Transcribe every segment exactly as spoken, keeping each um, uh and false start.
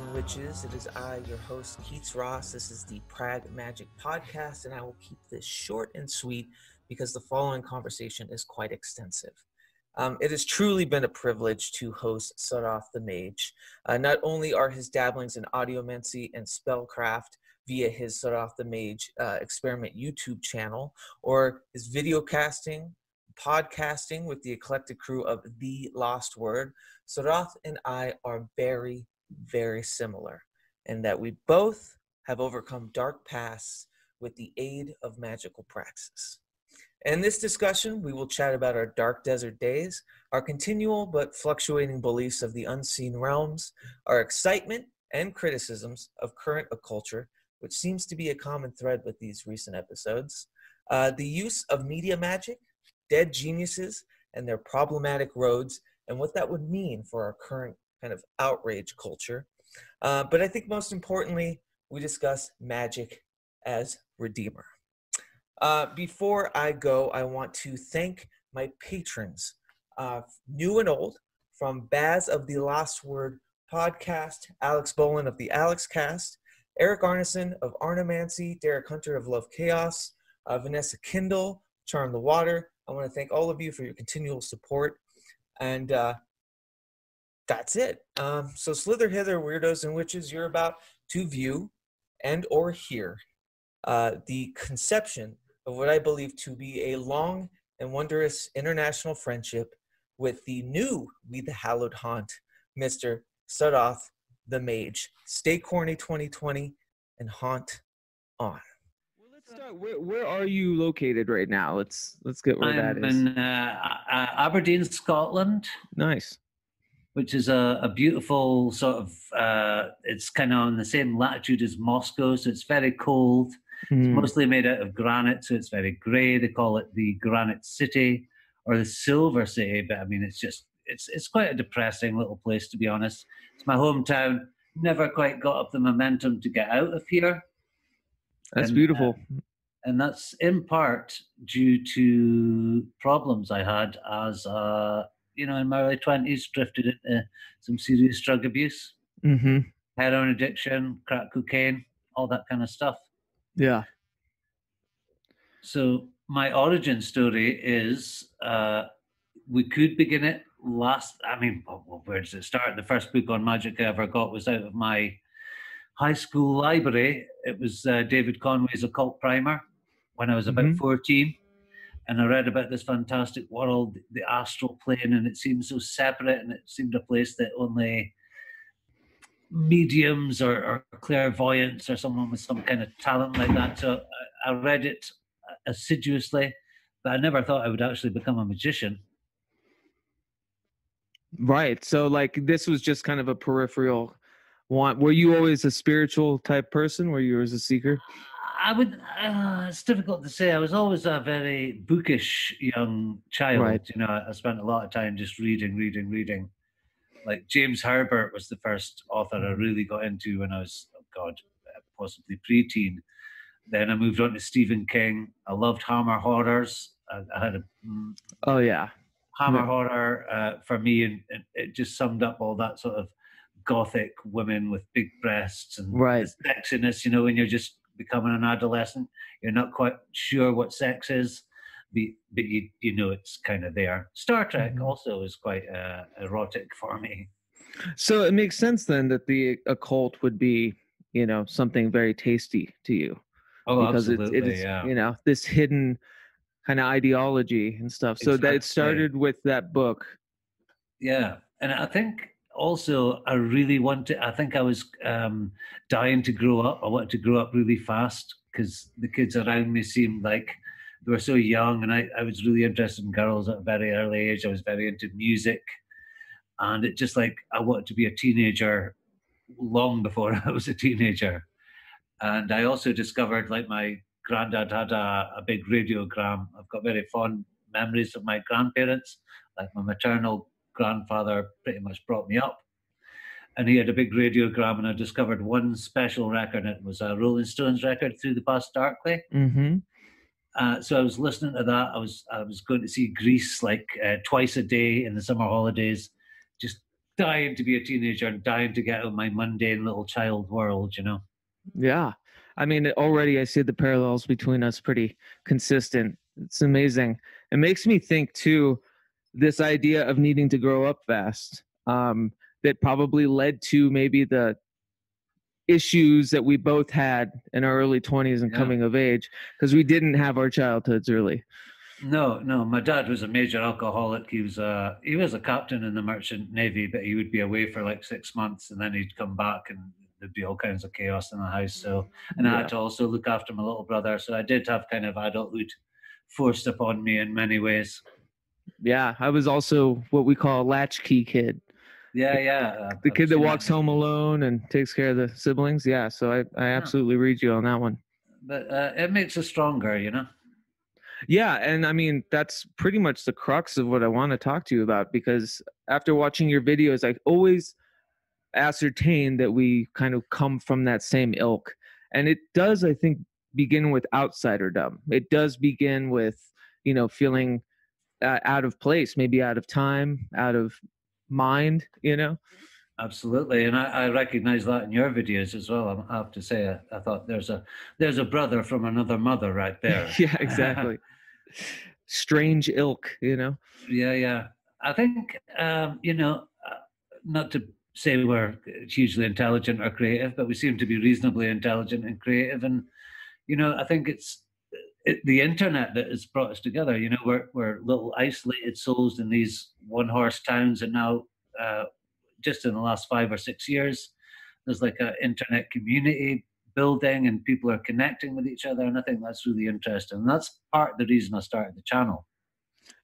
Wizards and Witches, it is I, your host, Keith Ross. This is the Pragmagick Podcast, and I will keep this short and sweet because the following conversation is quite extensive. Um, it has truly been a privilege to host Saroth the Mage. Uh, not only are his dabblings in audiomancy and spellcraft via his Saroth the Mage uh, Experiment YouTube channel, or his video casting, podcasting with the eclectic crew of The Lost Word, Saroth and I are very, very similar in that we both have overcome dark pasts with the aid of magical praxis. In this discussion, we will chat about our dark desert days, our continual but fluctuating beliefs of the unseen realms, our excitement and criticisms of current occulture, which seems to be a common thread with these recent episodes, uh, the use of media magic, dead geniuses and their problematic roads, and what that would mean for our current kind of outrage culture. Uh, but I think most importantly, we discuss magic as redeemer. Uh, before I go, I want to thank my patrons, uh, new and old, from Baz of the Lost Word podcast, Alex Bolin of the Alex Cast, Eric Arneson of Arnamancy, Derek Hunter of Love Chaos, uh, Vanessa Kindle, Charm the Water. I want to thank all of you for your continual support. And uh, that's it. Um, so slither hither, weirdos and witches, you're about to view and or hear uh, the conception of what I believe to be a long and wondrous international friendship with the new We the Hallowed Haunt, Mister Saroth the Mage. Stay corny twenty twenty and haunt on. Where, where are you located right now? Let's let's get where I'm that is. I'm in uh, Aberdeen, Scotland. Nice. Which is a, a beautiful sort of, uh, it's kind of on the same latitude as Moscow, so it's very cold. Mm. It's mostly made out of granite, so it's very grey. They call it the Granite City or the Silver City, but I mean, it's just, it's, it's quite a depressing little place, to be honest. It's my hometown. Never quite got up the momentum to get out of here. That's and, beautiful. Uh, and that's in part due to problems I had as, uh, you know, in my early twenties, drifted into some serious drug abuse, mm-hmm. heroin addiction, crack cocaine, all that kind of stuff. Yeah. So my origin story is, uh, we could begin it last, I mean, well, where does it start? The first book on magic I ever got was out of my high school library. It was uh, David Conway's Occult Primer when I was about mm-hmm. fourteen. And I read about this fantastic world, the astral plane, and it seemed so separate, and it seemed a place that only mediums or, or clairvoyants or someone with some kind of talent like that. So I, I read it assiduously, but I never thought I would actually become a magician. Right. So like this was just kind of a peripheral... Want were you always a spiritual type person? Were you always a seeker? I would. Uh, it's difficult to say. I was always a very bookish young child. Right. You know, I spent a lot of time just reading, reading, reading. Like James Herbert was the first author I really got into when I was, oh God, possibly preteen. Then I moved on to Stephen King. I loved Hammer Horrors. I, I had a. Mm, oh yeah, Hammer yeah. Horror uh, for me, and, and it just summed up all that sort of Gothic women with big breasts and right. sexiness, you know, when you're just becoming an adolescent, you're not quite sure what sex is, but, but you, you know it's kind of there. Star Trek mm-hmm. also is quite uh, erotic for me. So it makes sense then that the occult would be, you know, something very tasty to you. Oh, because absolutely, it, it is, yeah. you know, this hidden kind of ideology and stuff. So exactly. that it started with that book. Yeah, and I think... Also, I really wanted, I think I was um, dying to grow up. I wanted to grow up really fast because the kids around me seemed like they were so young, and I, I was really interested in girls at a very early age. I was very into music, and it just like I wanted to be a teenager long before I was a teenager. And I also discovered like my granddad had a, a big radiogram. I've got very fond memories of my grandparents, like my maternal grandfather pretty much brought me up, and he had a big radiogram, and I discovered one special record, and it was a Rolling Stones record, Through the Past Darkly. Mm-hmm. uh, so I was listening to that. I was I was going to see Greece like uh, twice a day in the summer holidays, just dying to be a teenager and dying to get out of my mundane little child world, you know? Yeah. I mean, already I see the parallels between us pretty consistent. It's amazing. It makes me think, too, this idea of needing to grow up fast um, that probably led to maybe the issues that we both had in our early twenties and yeah. coming of age, because we didn't have our childhoods early. No, no. My dad was a major alcoholic. He was a, he was a captain in the Merchant Navy, but he would be away for like six months and then he'd come back and there'd be all kinds of chaos in the house. So, and yeah. I had to also look after my little brother. So I did have kind of adulthood forced upon me in many ways. Yeah. I was also what we call a latchkey kid. Yeah, yeah. The kid that walks home alone and takes care of the siblings. Yeah, so I, I absolutely read you on that one. But uh, it makes us stronger, you know? Yeah, and I mean, that's pretty much the crux of what I want to talk to you about, because after watching your videos, I always ascertain that we kind of come from that same ilk. And it does, I think, begin with outsiderdom. It does begin with, you know, feeling uh, out of place, maybe out of time, out of mind, you know? Absolutely. And I, I recognize that in your videos as well. I have to say, I, I thought there's a there's a brother from another mother right there. Yeah, exactly. Strange ilk, you know? Yeah, yeah. I think, um, you know, not to say we're hugely intelligent or creative, but we seem to be reasonably intelligent and creative. And, you know, I think it's It, the internet that has brought us together. You know, we're, we're little isolated souls in these one-horse towns, and now uh, just in the last five or six years, there's like an internet community building, and people are connecting with each other, and I think that's really interesting. And that's part of the reason I started the channel.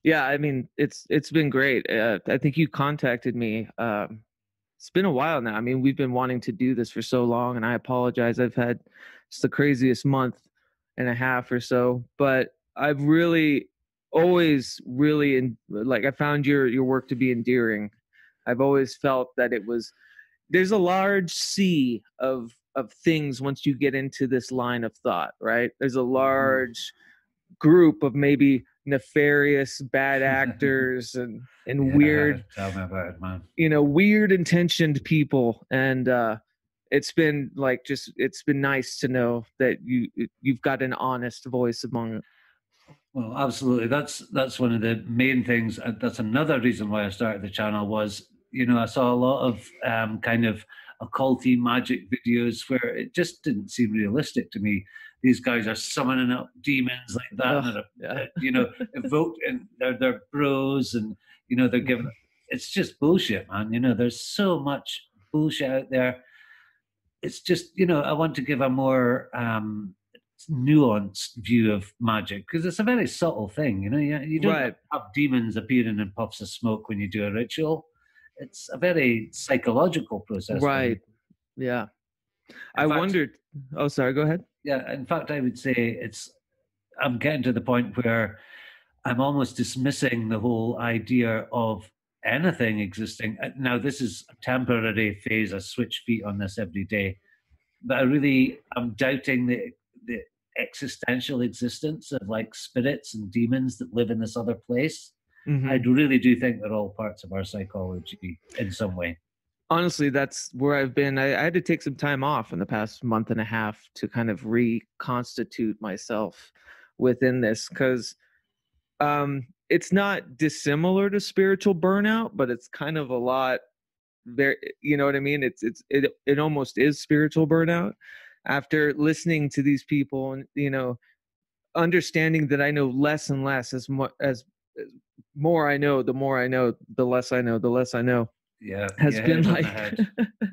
Yeah, I mean, it's it's been great. Uh, I think you contacted me. Um, it's been a while now. I mean, we've been wanting to do this for so long, and I apologize. I've had just the craziest month and a half or so, but I've really always really in, like I found your your work to be endearing. I've always felt that it was there's a large sea of of things once you get into this line of thought, right? There's a large group of maybe nefarious bad actors and and yeah, weird tell me about it, man. You know, weird intentioned people, and uh it's been like just, it's been nice to know that you, you've got an honest voice among it. Well, absolutely. That's, that's one of the main things. That's another reason why I started the channel was, you know, I saw a lot of um, kind of occulty magic videos where it just didn't seem realistic to me. These guys are summoning up demons like that, oh, and they're, yeah. you know, evoke and they're, they're bros and, you know, they're giving, it's just bullshit, man. You know, there's so much bullshit out there. It's just, you know, I want to give a more um, nuanced view of magic, because it's a very subtle thing, you know. You, you don't right. have demons appearing in puffs of smoke when you do a ritual. It's a very psychological process. Right, yeah. In I fact, wondered, oh, sorry, go ahead. Yeah, in fact, I would say it's, I'm getting to the point where I'm almost dismissing the whole idea of anything existing. Now, this is a temporary phase. I switch feet on this every day. But I really am doubting the, the existential existence of like spirits and demons that live in this other place. Mm-hmm. I really do think they're all parts of our psychology in some way. Honestly, that's where I've been. I, I had to take some time off in the past month and a half to kind of reconstitute myself within this, because um, it's not dissimilar to spiritual burnout, but it's kind of a lot very, you know what I mean? It's, it's, it, it almost is spiritual burnout after listening to these people and, you know, understanding that I know less and less as much as, as more I know, the more I know, the less I know, the less I know. Yeah. Has been like, yeah.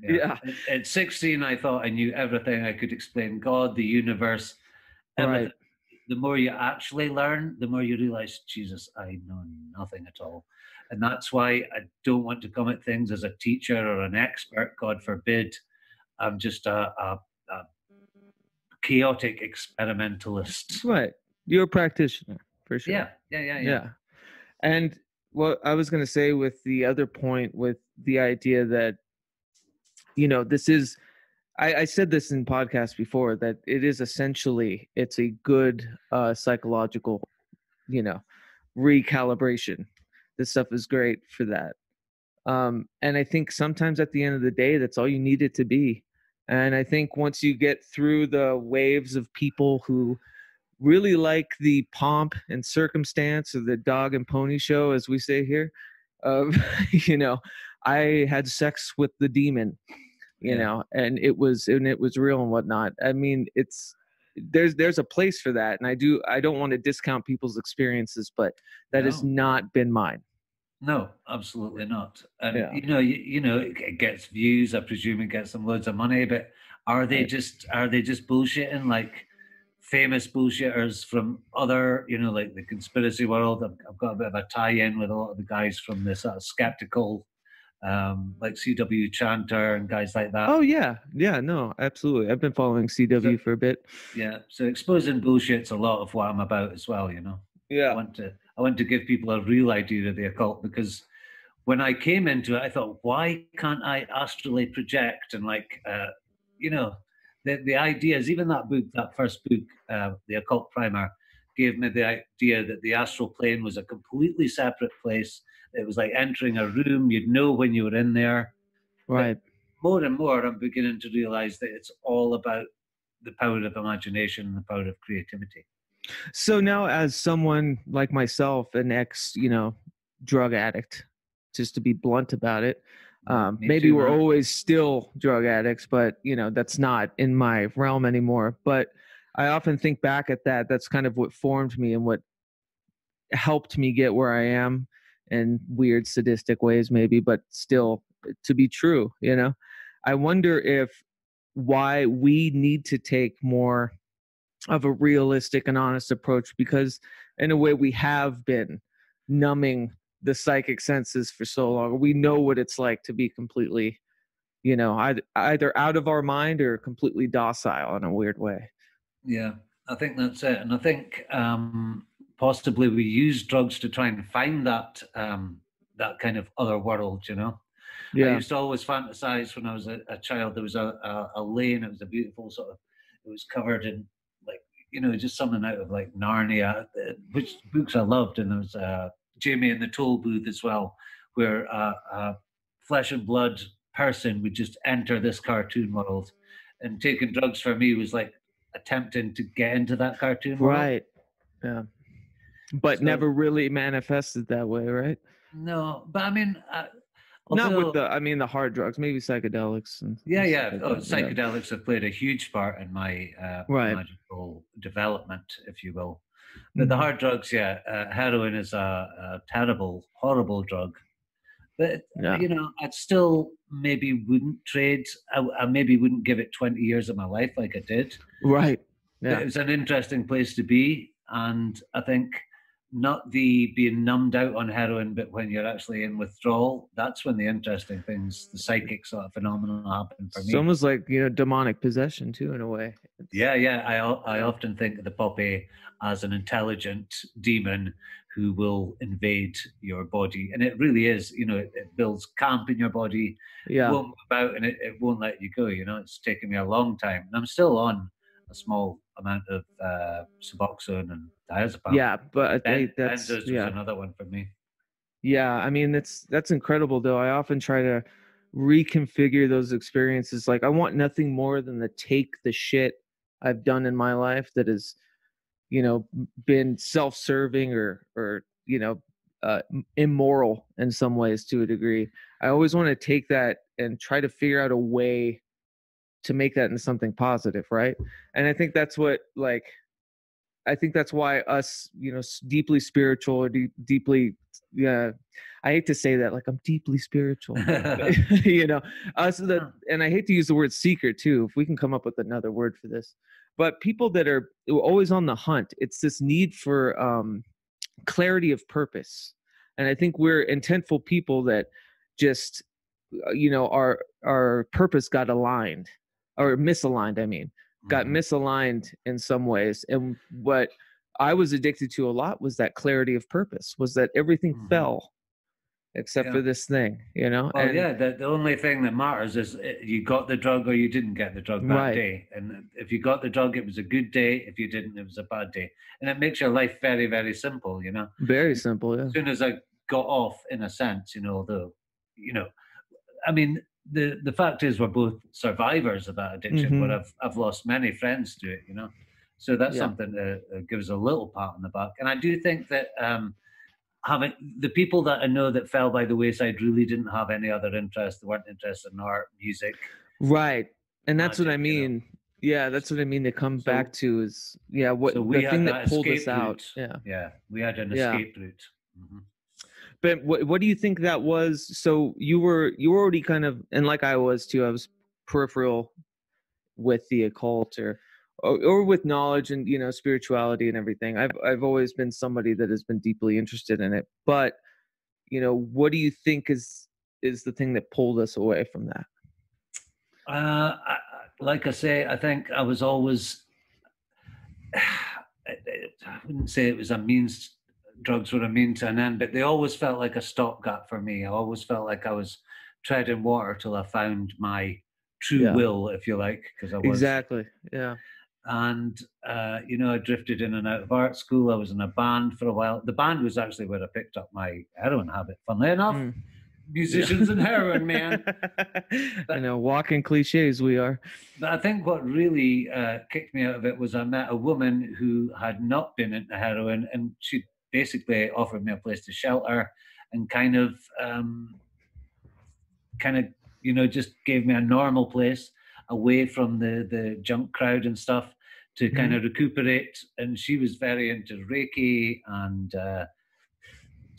yeah. At, at sixteen, I thought I knew everything. I could explain God, the universe, everything. Right. The more you actually learn, the more you realize, Jesus, I know nothing at all. And that's why I don't want to come at things as a teacher or an expert, God forbid. I'm just a, a, a chaotic experimentalist. Right. You're a practitioner, for sure. Yeah, yeah, yeah, yeah. yeah. And what I was going to say with the other point, with the idea that, you know, this is, I, I said this in podcasts before, that it is essentially, it's a good uh, psychological, you know, recalibration. This stuff is great for that. Um, and I think sometimes at the end of the day, that's all you need it to be. And I think once you get through the waves of people who really like the pomp and circumstance of the dog and pony show, as we say here, of, you know, I had sex with the demon, you yeah. know, and it was, and it was real and whatnot. I mean, it's, there's, there's a place for that. And I do, I don't want to discount people's experiences, but that no. has not been mine. No, absolutely not. And yeah. you know, you, you know, it gets views, I presume it gets them loads of money, but are they just, are they just bullshitting like famous bullshitters from other, you know, like the conspiracy world? I've, I've got a bit of a tie-in with a lot of the guys from the sort of skeptical, um, like C W Chanter and guys like that. Oh yeah. Yeah, no, absolutely. I've been following C W so, for a bit. Yeah. So exposing bullshit's a lot of what I'm about as well, you know? Yeah. I want to, I want to give people a real idea of the occult, because when I came into it, I thought, why can't I astrally project? And like, uh, you know, the, the ideas, even that book, that first book, uh, The Occult Primer, gave me the idea that the astral plane was a completely separate place. It was like entering a room, you'd know when you were in there. Right. But more and more, I'm beginning to realize that it's all about the power of imagination and the power of creativity. So now, as someone like myself, an ex, you know, drug addict, just to be blunt about it, um, Me maybe too, we're right? always still drug addicts, but, you know, that's not in my realm anymore. But I often think back at that. That's kind of what formed me and what helped me get where I am in weird, sadistic ways, maybe, but still to be true, you know. I wonder if why we need to take more of a realistic and honest approach, because in a way we have been numbing the psychic senses for so long. We know what it's like to be completely, you know, either out of our mind or completely docile in a weird way. Yeah, I think that's it. And I think um, possibly we use drugs to try and find that, um, that kind of other world, you know? Yeah. I used to always fantasize when I was a, a child, there was a, a, a lane, it was a beautiful sort of, it was covered in, you know, just something out of like Narnia, which books I loved. And there was uh, Jamie and the Toll Booth as well, where uh, a flesh and blood person would just enter this cartoon world. And taking drugs for me was like attempting to get into that cartoon world. Right. Yeah. But so, never really manifested that way, right? No, but I mean... Uh, Although, Not with the, I mean, the hard drugs, maybe psychedelics. And, yeah, and yeah. Like oh, that, psychedelics yeah. have played a huge part in my uh, right. magical development, if you will. But mm-hmm. the hard drugs, yeah, uh, heroin is a, a terrible, horrible drug. But, yeah. you know, I still maybe wouldn't trade, I, I maybe wouldn't give it twenty years of my life like I did. Right. Yeah. But it was an interesting place to be. And I think... not the being numbed out on heroin, but when you're actually in withdrawal, that's when the interesting things, the psychic sort of phenomenon happen for me. It's almost like, you know, demonic possession too, in a way. It's... Yeah, yeah. I, I often think of the poppy as an intelligent demon who will invade your body. And it really is, you know, it, it builds camp in your body. Yeah. It won't move out and it, it won't let you go, you know. It's taken me a long time. And I'm still on a small amount of uh, Suboxone and diazepam. Yeah, but I think that's Benzos yeah. was another one for me. Yeah, I mean, that's that's incredible, though. I often try to reconfigure those experiences. Like, I want nothing more than to take the shit I've done in my life that has, you know, been self-serving or, or you know, uh, immoral in some ways to a degree. I always want to take that and try to figure out a way to make that into something positive, right? And I think that's what, like, I think that's why us, you know, deeply spiritual or de deeply, yeah, I hate to say that, like I'm deeply spiritual, but, you know, us, the, and I hate to use the word seeker too, if we can come up with another word for this, but people that are always on the hunt, it's this need for um, clarity of purpose. And I think we're intentful people that just, you know, our, our purpose got aligned. Or misaligned, I mean, got misaligned in some ways. And what I was addicted to a lot was that clarity of purpose, was that everything mm-hmm. fell except yeah. for this thing, you know? Well, and, yeah, the, the only thing that matters is you got the drug or you didn't get the drug that right. day. And if you got the drug, it was a good day. If you didn't, it was a bad day. And it makes your life very, very simple, you know? Very simple, yeah. As soon as I got off, in a sense, you know, although you know, I mean, the, the fact is we're both survivors of that addiction, mm-hmm. but I've, I've lost many friends to it, you know. So that's yeah. something that gives a little pat on the back. And I do think that um, having the people that I know that fell by the wayside really didn't have any other interest. They weren't interested in art, music. Right. And that's magic, what I mean. You know? Yeah, that's what I mean to come so, back to is, yeah, what so the thing that, that pulled us route. out. Yeah. yeah, we had an yeah. escape route. Mm-hmm. But what, what do you think that was? So you were, you were already kind of, and like I was too, I was peripheral with the occult or, or, or with knowledge and, you know, spirituality and everything. I've, I've always been somebody that has been deeply interested in it, but you know, what do you think is, is the thing that pulled us away from that? Uh, I, Like I say, I think I was always, I wouldn't say it was a means, drugs were a means to an end, but they always felt like a stopgap for me. I always felt like I was treading water till I found my true yeah. will, if you like, because I was. Exactly, yeah. And, uh, you know, I drifted in and out of art school. I was in a band for a while. The band was actually where I picked up my heroin habit, funnily enough. Mm. Musicians yeah. and heroin, man. But, I know, walking cliches we are. But I think what really uh, kicked me out of it was I met a woman who had not been into heroin, and she basically offered me a place to shelter and kind of, um, kind of, you know, just gave me a normal place away from the, the junk crowd and stuff to kind mm. of recuperate. And she was very into Reiki and... Uh,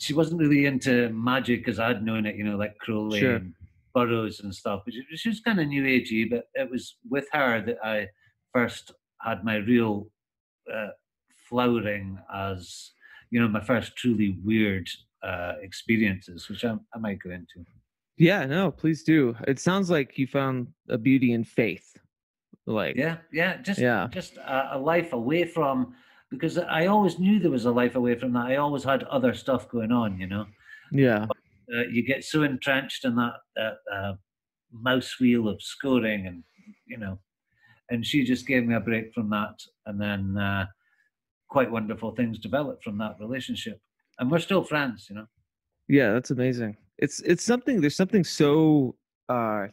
she wasn't really into magic as I'd known it, you know, like Crowley sure. and Burroughs and stuff. But she, she was kind of new agey, but it was with her that I first had my real uh, flowering as, you know, my first truly weird uh, experiences, which I, I might go into. Yeah, no, please do. It sounds like you found a beauty in faith. Like, yeah, yeah, just, yeah. just a, a life away from... Because I always knew there was a life away from that. I always had other stuff going on, you know? Yeah. But, uh, you get so entrenched in that, that uh, mouse wheel of scoring and, you know, and she just gave me a break from that. And then uh, quite wonderful things developed from that relationship. And we're still friends, you know? Yeah, that's amazing. It's, it's something, there's something so uh,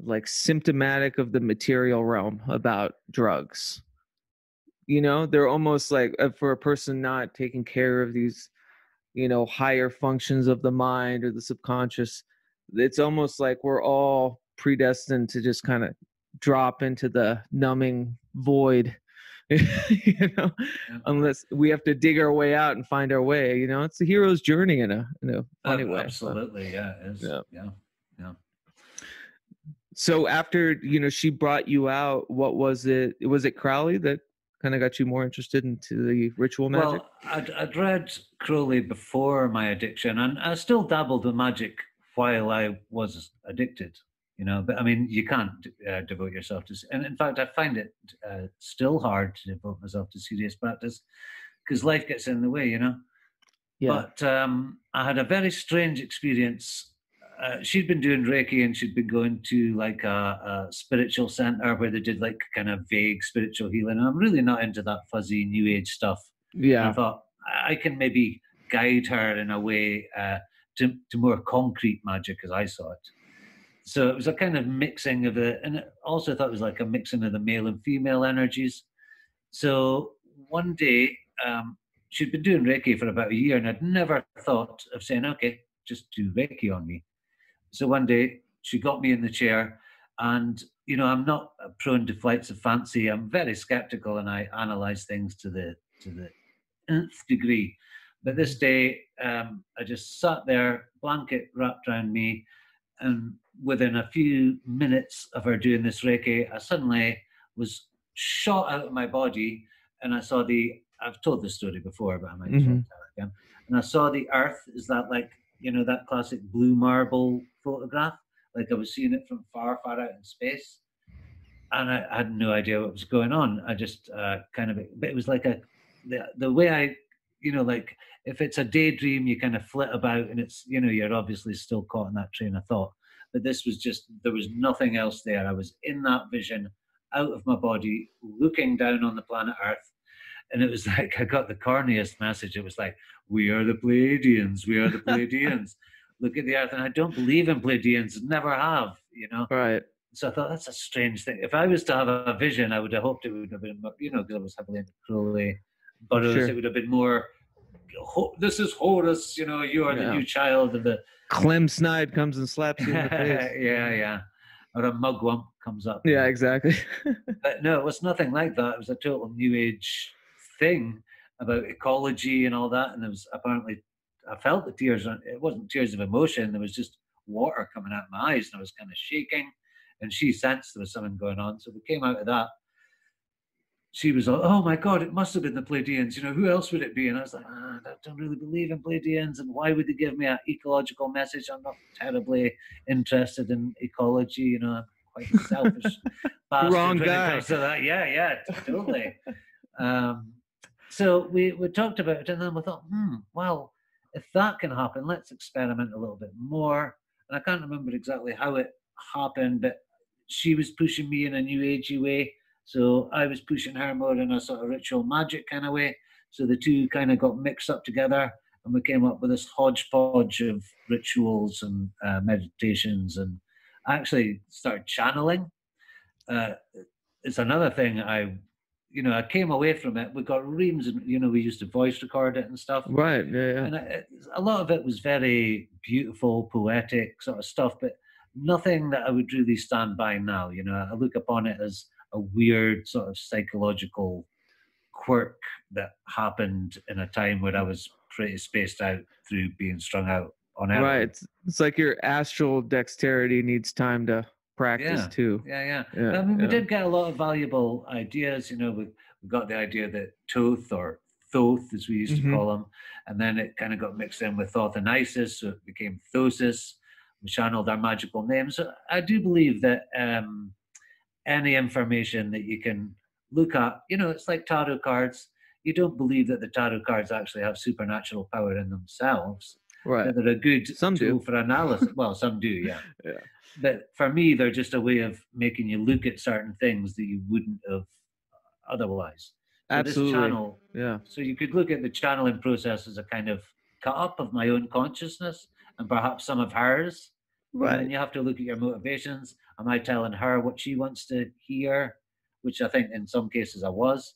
like symptomatic of the material realm about drugs. You know, they're almost like for a person not taking care of these, you know, higher functions of the mind or the subconscious, it's almost like we're all predestined to just kind of drop into the numbing void, you know, yeah. unless we have to dig our way out and find our way. You know, it's a hero's journey in a, in a funny oh, way. Absolutely. So, yeah, it is. yeah. Yeah. Yeah. So after, you know, she brought you out, what was it? Was it Crowley that kind of got you more interested into the ritual magic? Well, I'd, I'd read Crowley before my addiction, and I still dabbled with magic while I was addicted, you know, but I mean, you can't uh, devote yourself to, and in fact, I find it uh, still hard to devote myself to serious practice because life gets in the way, you know. Yeah. But um, I had a very strange experience. Uh, she'd been doing Reiki and she'd been going to like a, a spiritual center where they did like kind of vague spiritual healing. And I'm really not into that fuzzy new age stuff. Yeah. And I thought I can maybe guide her in a way uh, to, to more concrete magic as I saw it. So it was a kind of mixing of the, and I also thought it was like a mixing of the male and female energies. So one day um, she'd been doing Reiki for about a year and I'd never thought of saying, okay, just do Reiki on me. So one day she got me in the chair and, you know, I'm not prone to flights of fancy. I'm very skeptical and I analyze things to the to the nth degree. But this day um, I just sat there, blanket wrapped around me. And within a few minutes of her doing this Reiki, I suddenly was shot out of my body. And I saw the, I've told this story before, but I might mm-hmm. try to tell it again. And I saw the earth is that like, you know, that classic blue marble photograph, like I was seeing it from far, far out in space. And I, I had no idea what was going on. I just uh, kind of, but it was like a, the, the way I, you know, like if it's a daydream, you kind of flit about and it's, you know, you're obviously still caught in that train of thought. But this was just, there was nothing else there. I was in that vision, out of my body, looking down on the planet Earth. And it was like, I got the corniest message. It was like, we are the Pleiadians, we are the Pleiadians. look at the earth, and I don't believe in Pleiadians, never have, you know. Right. So I thought, that's a strange thing. If I was to have a vision, I would have hoped it would have been, you know, because I was heavily into Crowley, Burroughs, sure. It would have been more, this is Horus, you know, you are yeah. the new child of the... Clem Snide comes and slaps you in the face. Yeah, yeah. Or a mugwump comes up. Yeah, exactly. But no, it was nothing like that. It was a total new age thing about ecology and all that. And there was apparently, I felt the tears. It wasn't tears of emotion. There was just water coming out of my eyes, and I was kind of shaking. And she sensed there was something going on. So we came out of that. She was like, oh my God, it must have been the Pleiadians. You know, who else would it be? And I was like, ah, I don't really believe in Pleiadians. And why would they give me an ecological message? I'm not terribly interested in ecology. You know, I'm quite a selfish bastard. Wrong guy. So that, yeah, yeah, totally. um, so we, we talked about it, and then we thought, hmm, well, if that can happen, let's experiment a little bit more. And I can't remember exactly how it happened, but she was pushing me in a new agey way. So I was pushing her more in a sort of ritual magic kind of way. So the two kind of got mixed up together, and we came up with this hodgepodge of rituals and uh, meditations, and I actually started channeling. Uh, it's another thing I, you know, I came away from it. We got reams and, you know, we used to voice record it and stuff. Right, yeah, yeah. And I, a lot of it was very beautiful, poetic sort of stuff, but nothing that I would really stand by now. You know, I look upon it as a weird sort of psychological quirk that happened in a time where I was pretty spaced out through being strung out on everything. Right. It's, it's like your astral dexterity needs time to practice yeah. too. Yeah, yeah. yeah I mean, yeah. we did get a lot of valuable ideas. You know, we, we got the idea that Thoth, or Thoth as we used mm-hmm. to call him, and then it kind of got mixed in with Thoth and Isis, so it became Thosis. We channeled our magical names. So I do believe that... Um, any information that you can look at, you know, it's like tarot cards. You don't believe that the tarot cards actually have supernatural power in themselves. Right. They're a good some tool do. for analysis. Well, some do, yeah. yeah. But for me, they're just a way of making you look at certain things that you wouldn't have otherwise. So absolutely. This channel, yeah. So you could look at the channeling process as a kind of cut up of my own consciousness and perhaps some of hers. Right. And you have to look at your motivations. Am I telling her what she wants to hear? Which I think in some cases I was.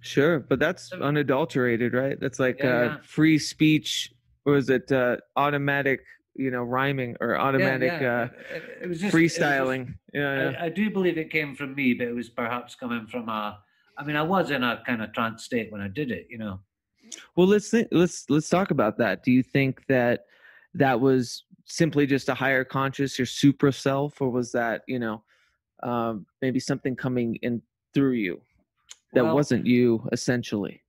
Sure, but that's so, unadulterated, right? That's like yeah, uh, yeah. free speech, or is it uh, automatic, you know, rhyming or automatic yeah, yeah. Uh, it, it was just, freestyling? It was just, yeah, yeah. I, I do believe it came from me, but it was perhaps coming from a, I mean, I was in a kind of trance state when I did it, you know. Well, let's think, let's let's talk about that. Do you think that that was simply just a higher conscious, your supra self, or was that, you know, um, maybe something coming in through you that well, wasn't you essentially?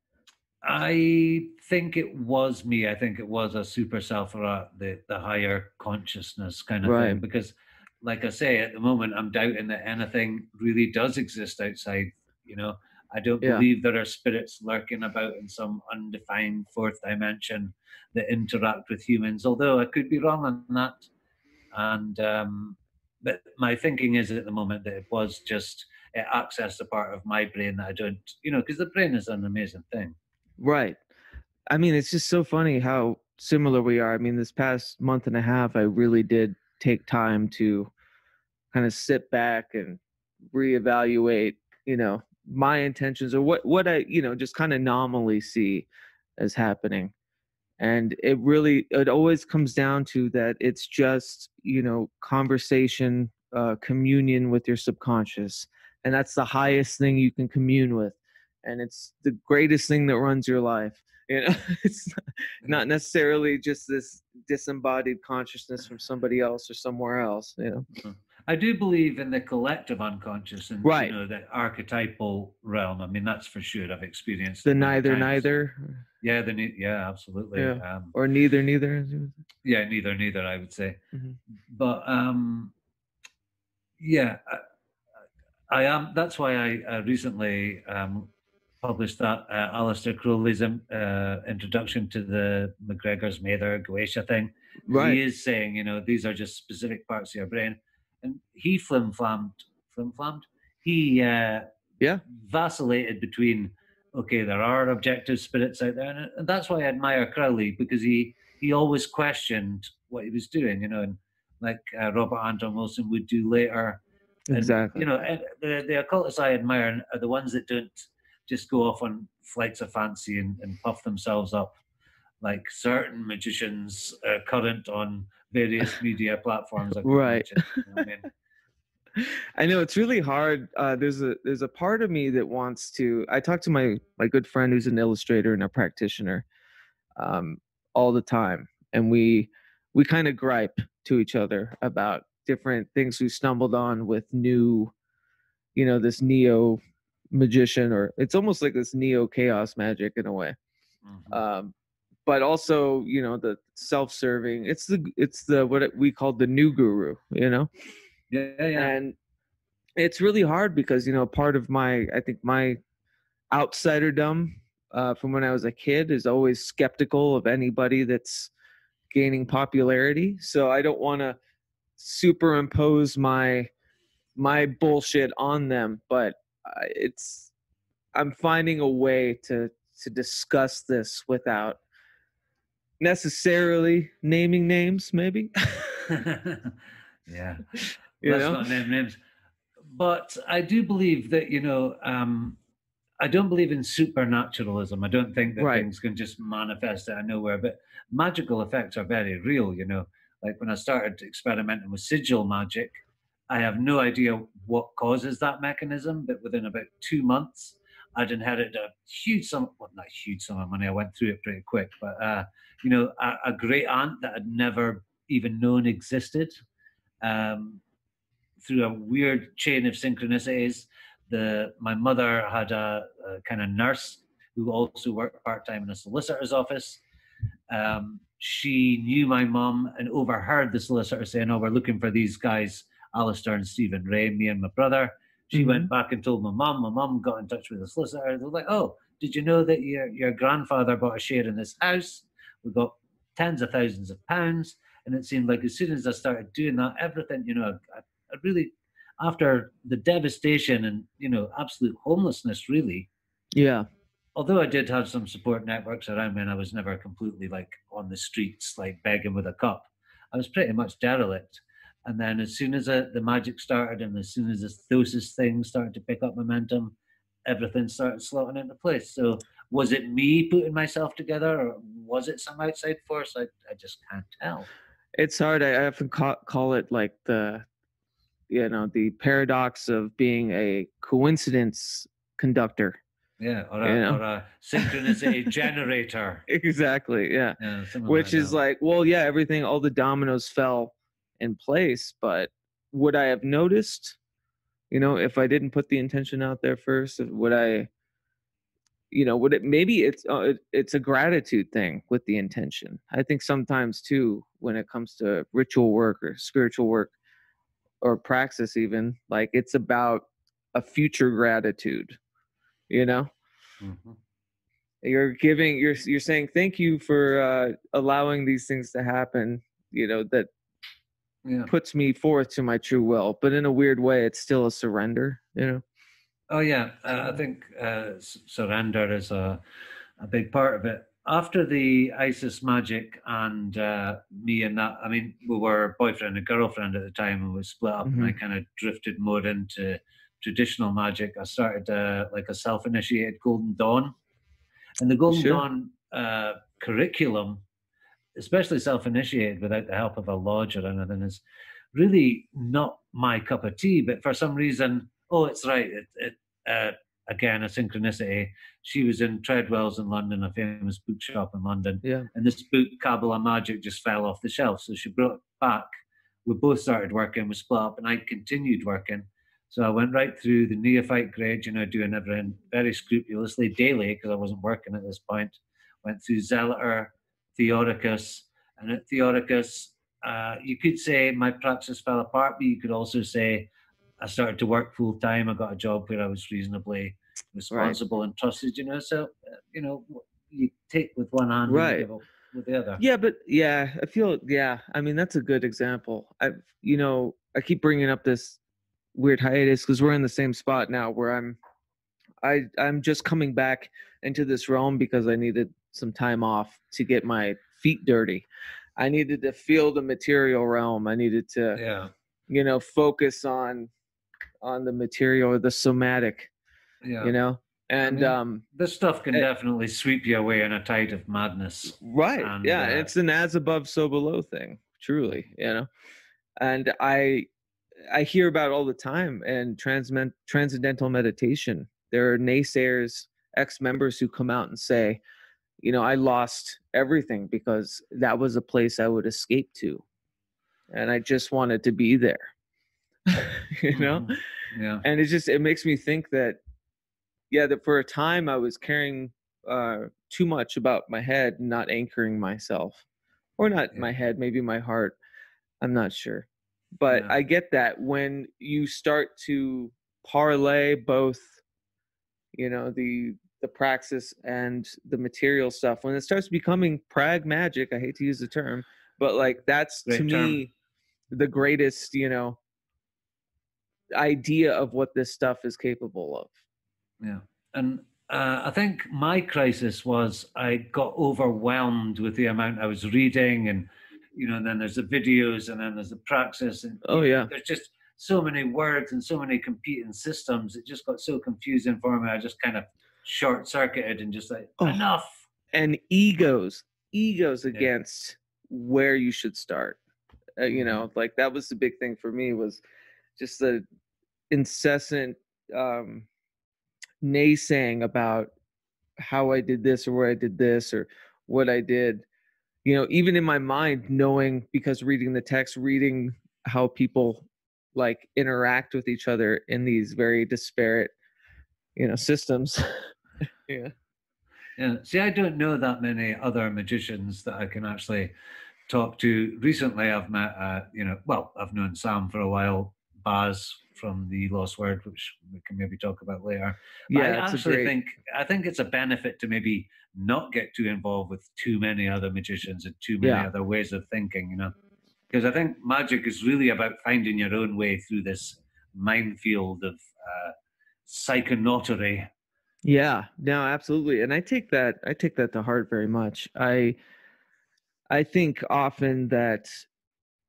I think it was me. I think it was a super self, or a, the, the higher consciousness kind of right. thing. Because like I say, at the moment, I'm doubting that anything really does exist outside, you know. I don't yeah. believe there are spirits lurking about in some undefined fourth dimension that interact with humans, although I could be wrong on that. And um, but my thinking is at the moment that it was just, it accessed a part of my brain that I don't, you know, because the brain is an amazing thing. Right. I mean, it's just so funny how similar we are. I mean, this past month and a half, I really did take time to kind of sit back and reevaluate, you know, my intentions, or what, what I, you know, just kind of nominally see as happening. And it really, it always comes down to that. It's just, you know, conversation, uh, communion with your subconscious. And that's the highest thing you can commune with. And it's the greatest thing that runs your life. You know, it's not necessarily just this disembodied consciousness from somebody else or somewhere else, you know. Mm-hmm. I do believe in the collective unconscious and right. you know, the archetypal realm. I mean, that's for sure. I've experienced the neither, times. neither. Yeah, the ne yeah, absolutely. Yeah. Um, or neither, neither. Yeah, neither, neither. I would say, mm-hmm. but um, yeah, I, I am. That's why I, I recently um, published that uh, Alistair Crowley's um, uh, introduction to the McGregor's Mather Goetia thing. Right. He is saying, you know, these are just specific parts of your brain. And he flim-flammed, flim-flammed, he uh, yeah. vacillated between, okay, there are objective spirits out there. And that's why I admire Crowley, because he, he always questioned what he was doing, you know, and like uh, Robert Anton Wilson would do later. And, exactly. You know, and the, the occultists I admire are the ones that don't just go off on flights of fancy and, and puff themselves up, like certain magicians are current on various media platforms. Like right. You know what I mean? I know it's really hard. Uh, there's a there's a part of me that wants to. I talk to my my good friend who's an illustrator and a practitioner, um, all the time, and we we kind of gripe to each other about different things we stumbled on with new, you know, this neo magician, or it's almost like this neo chaos magic in a way, mm-hmm. um, but also you know the self serving. It's the it's the what we call the new guru, you know. Yeah, yeah. And it's really hard because, you know, part of my, I think my outsiderdom uh, from when I was a kid is always skeptical of anybody that's gaining popularity. So I don't want to superimpose my, my bullshit on them, but it's, I'm finding a way to, to discuss this without necessarily naming names, maybe. Yeah. You Let's know? Not name names. But I do believe that, you know, um, I don't believe in supernaturalism. I don't think that right. things can just manifest out of nowhere. But magical effects are very real, you know. Like when I started experimenting with sigil magic, I have no idea what causes that mechanism. But within about two months, I'd inherited a huge sum, well, not a huge sum of money. I went through it pretty quick. But, uh, you know, a, a great aunt that I'd never even known existed. Um, through a weird chain of synchronicities, the my mother had a, a kind of nurse who also worked part-time in a solicitor's office. Um, she knew my mum and overheard the solicitor saying, "Oh, we're looking for these guys, Alistair and Stephen Ray, me and my brother." She mm-hmm. went back and told my mum. My mum got in touch with the solicitor. They were like, "Oh, did you know that your, your grandfather bought a share in this house? We got tens of thousands of pounds." And it seemed like as soon as I started doing that, everything, you know, I, I really, after the devastation and, you know, absolute homelessness, really. Yeah. Although I did have some support networks around me and I was never completely like on the streets, like begging with a cup, I was pretty much derelict. And then as soon as I, the magic started and as soon as this Thosis thing started to pick up momentum, everything started slotting into place. So was it me putting myself together or was it some outside force? I, I just can't tell. It's hard. I often call, call it like the, you know, the paradox of being a coincidence conductor. Yeah, or a, you know? or a synchronicity generator. Exactly, yeah. yeah Which like is that. like, well, yeah, everything, all the dominoes fell in place, but would I have noticed, you know, if I didn't put the intention out there first, would I, you know, would it, maybe it's, uh, it, it's a gratitude thing with the intention. I think sometimes too, when it comes to ritual work or spiritual work or praxis even, like it's about a future gratitude, you know, mm-hmm. you're giving, you're, you're saying, thank you for uh, allowing these things to happen, you know, that yeah. puts me forth to my true will, but in a weird way, it's still a surrender, you know? Oh, yeah. Uh, I think uh, surrender is a, a big part of it. After the Isis magic and uh, me and that, I mean, we were boyfriend and girlfriend at the time and we split up mm-hmm. and I kind of drifted more into traditional magic. I started uh, like a self-initiated Golden Dawn. And the Golden sure. Dawn uh, curriculum, especially self-initiated without the help of a lodge or anything, is really not my cup of tea. But for some reason... Oh, it's right. It, it, uh, again, a synchronicity. She was in Treadwell's in London, a famous bookshop in London. Yeah. And this book, Kabbalah Magic, just fell off the shelf. So she brought it back. We both started working. We split up and I continued working. So I went right through the Neophyte grade, you know, doing everything very scrupulously daily because I wasn't working at this point. Went through Zelator, Theoricus. And at Theoricus, uh, you could say my praxis fell apart, but you could also say I started to work full time. I got a job where I was reasonably responsible right. and trusted, you know, so, you know, you take with one hand right. and with the other. Yeah. But yeah, I feel, yeah. I mean, that's a good example. I, you know, I keep bringing up this weird hiatus because we're in the same spot now where I'm, I I'm just coming back into this realm because I needed some time off to get my feet dirty. I needed to feel the material realm. I needed to, yeah. you know, focus on, on the material or the somatic, yeah. you know, and, I mean, um, this stuff can it, definitely sweep you away in a tide of madness. Right. And, yeah. Uh, it's an as above, so below thing, truly, you know? And I, I hear about it all the time, and transmen transcendental meditation. There are naysayers, ex-members who come out and say, you know, I lost everything because that was a place I would escape to, and I just wanted to be there. You know, yeah. And it just it makes me think that, yeah, that for a time I was carrying uh, too much about my head, not anchoring myself, or not yeah. my head, maybe my heart. I'm not sure, but yeah. I get that when you start to parlay both, you know, the the praxis and the material stuff, when it starts becoming pragmagic, I hate to use the term, but like that's Great to term. me the greatest, you know, idea of what this stuff is capable of. Yeah. And uh, I think my crisis was I got overwhelmed with the amount I was reading, and, you know, and then there's the videos, and then there's the praxis, and oh yeah, there's just so many words and so many competing systems. It just got so confusing for me. I just kind of short-circuited and just like, oh, enough. And egos egos yeah. against where you should start, uh, you know, like that was the big thing for me, was just the incessant um naysaying about how I did this or where I did this or what I did, you know, even in my mind, knowing, because reading the text, reading how people like interact with each other in these very disparate, you know, systems. Yeah. Yeah. See, I don't know that many other magicians that I can actually talk to. Recently, I've met, uh, you know, well, I've known Sam for a while, Baz from The Lost Word, which we can maybe talk about later. But yeah, I actually great... think, I think it's a benefit to maybe not get too involved with too many other magicians and too many yeah. other ways of thinking, you know, because I think magic is really about finding your own way through this minefield of, uh, psychonautery. Yeah, no, absolutely. And I take that, I take that to heart very much. I, I think often that,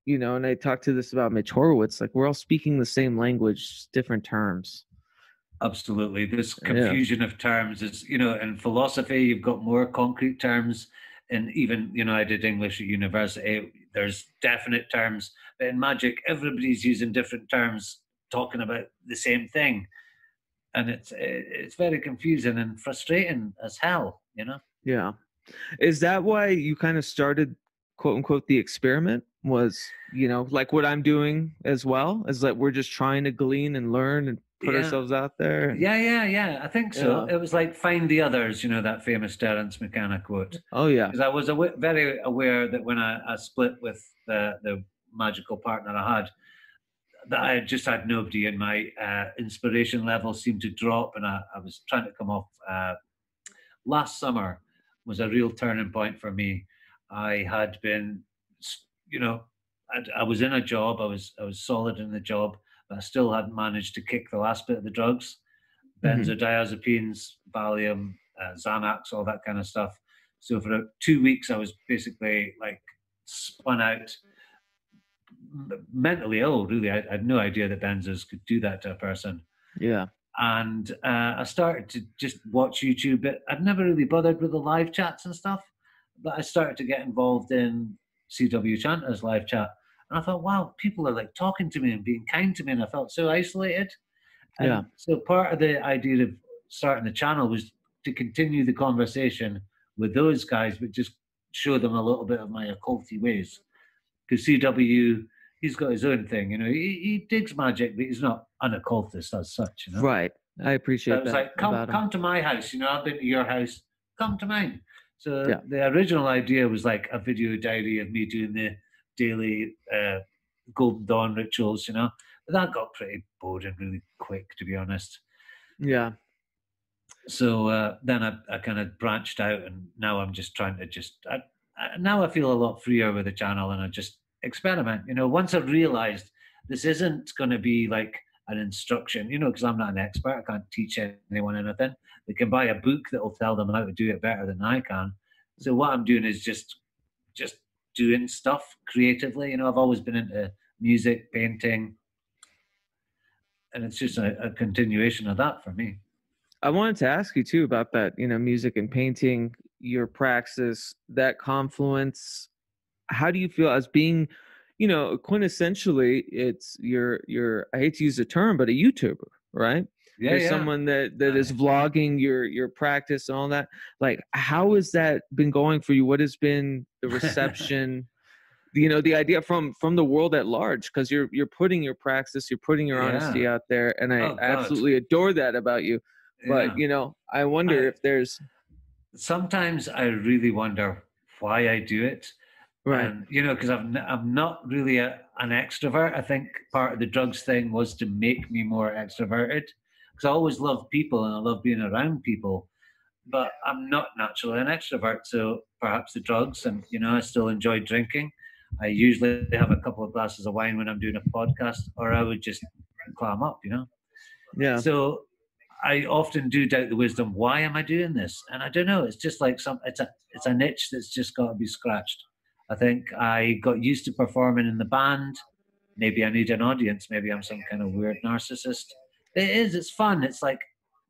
you know, and I talk to this about Mitch Horowitz, like we're all speaking the same language, different terms. Absolutely. This confusion yeah. of terms is, you know, in philosophy, you've got more concrete terms. And even, you know, I did English at university. There's definite terms, but in magic, everybody's using different terms, talking about the same thing. And it's it's very confusing and frustrating as hell, you know? Yeah. Is that why you kind of started, quote unquote, the experiment? Was, you know, like what I'm doing as well? Is that we're just trying to glean and learn and put yeah. ourselves out there? And, yeah, yeah, yeah. I think so. Yeah. It was like, find the others, you know, that famous Terence McKenna quote. Oh, yeah. Because I was aw- very aware that when I, I split with the, the magical partner I had, that I just had nobody, and my uh, inspiration level seemed to drop, and I, I was trying to come off. Uh, last summer was a real turning point for me. I had been, you know, I, I was in a job, I was I was solid in the job, but I still hadn't managed to kick the last bit of the drugs. Mm-hmm. Benzodiazepines, Valium, uh, Xanax, all that kind of stuff. So for two weeks, I was basically like spun out, mentally ill, really. I, I had no idea that benzos could do that to a person. Yeah. And uh, I started to just watch YouTube, but I'd never really bothered with the live chats and stuff, but I started to get involved in C W Chanter's live chat, and I thought, wow, people are like talking to me and being kind to me, and I felt so isolated. And yeah. So part of the idea of starting the channel was to continue the conversation with those guys, but just show them a little bit of my occulty ways. Because C W, he's got his own thing, you know. He, he digs magic, but he's not an occultist as such, you know. Right, I appreciate so that. It's like, come, come to my house, you know. I've been to your house, come to mine. So yeah. the original idea was like a video diary of me doing the daily uh, Golden Dawn rituals, you know. But that got pretty boring really quick, to be honest. Yeah. So uh, then I, I kind of branched out, and now I'm just trying to just. I, I, now I feel a lot freer with the channel, and I just experiment, you know. Once I've realized this isn't going to be like an instruction, you know, because I'm not an expert, I can't teach anyone anything. They can buy a book that will tell them how to do it better than I can. So what I'm doing is just just doing stuff creatively. You know, I've always been into music, painting, and it's just a, a continuation of that for me. I wanted to ask you too about that, you know, music and painting, your praxis, that confluence. How do you feel as being, you know, quintessentially it's your, your, I hate to use the term, but a YouTuber, right? Yeah, There's yeah. someone that, that is vlogging your, your practice and all that. Like, how has that been going for you? What has been the reception, you know, the idea from, from the world at large? Cause you're, you're putting your praxis, you're putting your yeah. honesty out there. And I oh, absolutely adore that about you. But, yeah. you know, I wonder I, if there's. Sometimes I really wonder why I do it. Right. And, you know, because I'm, I'm not really a, an extrovert. I think part of the drugs thing was to make me more extroverted. I always love people and I love being around people, but I'm not naturally an extrovert, so perhaps the drugs, and you know, I still enjoy drinking. I usually have a couple of glasses of wine when I'm doing a podcast, or I would just clam up, you know. Yeah. So I often do doubt the wisdom. Why am I doing this? And I don't know. It's just like some. It's a. It's an itch that's just got to be scratched. I think I got used to performing in the band. Maybe I need an audience. Maybe I'm some kind of weird narcissist. It is. It's fun. It's like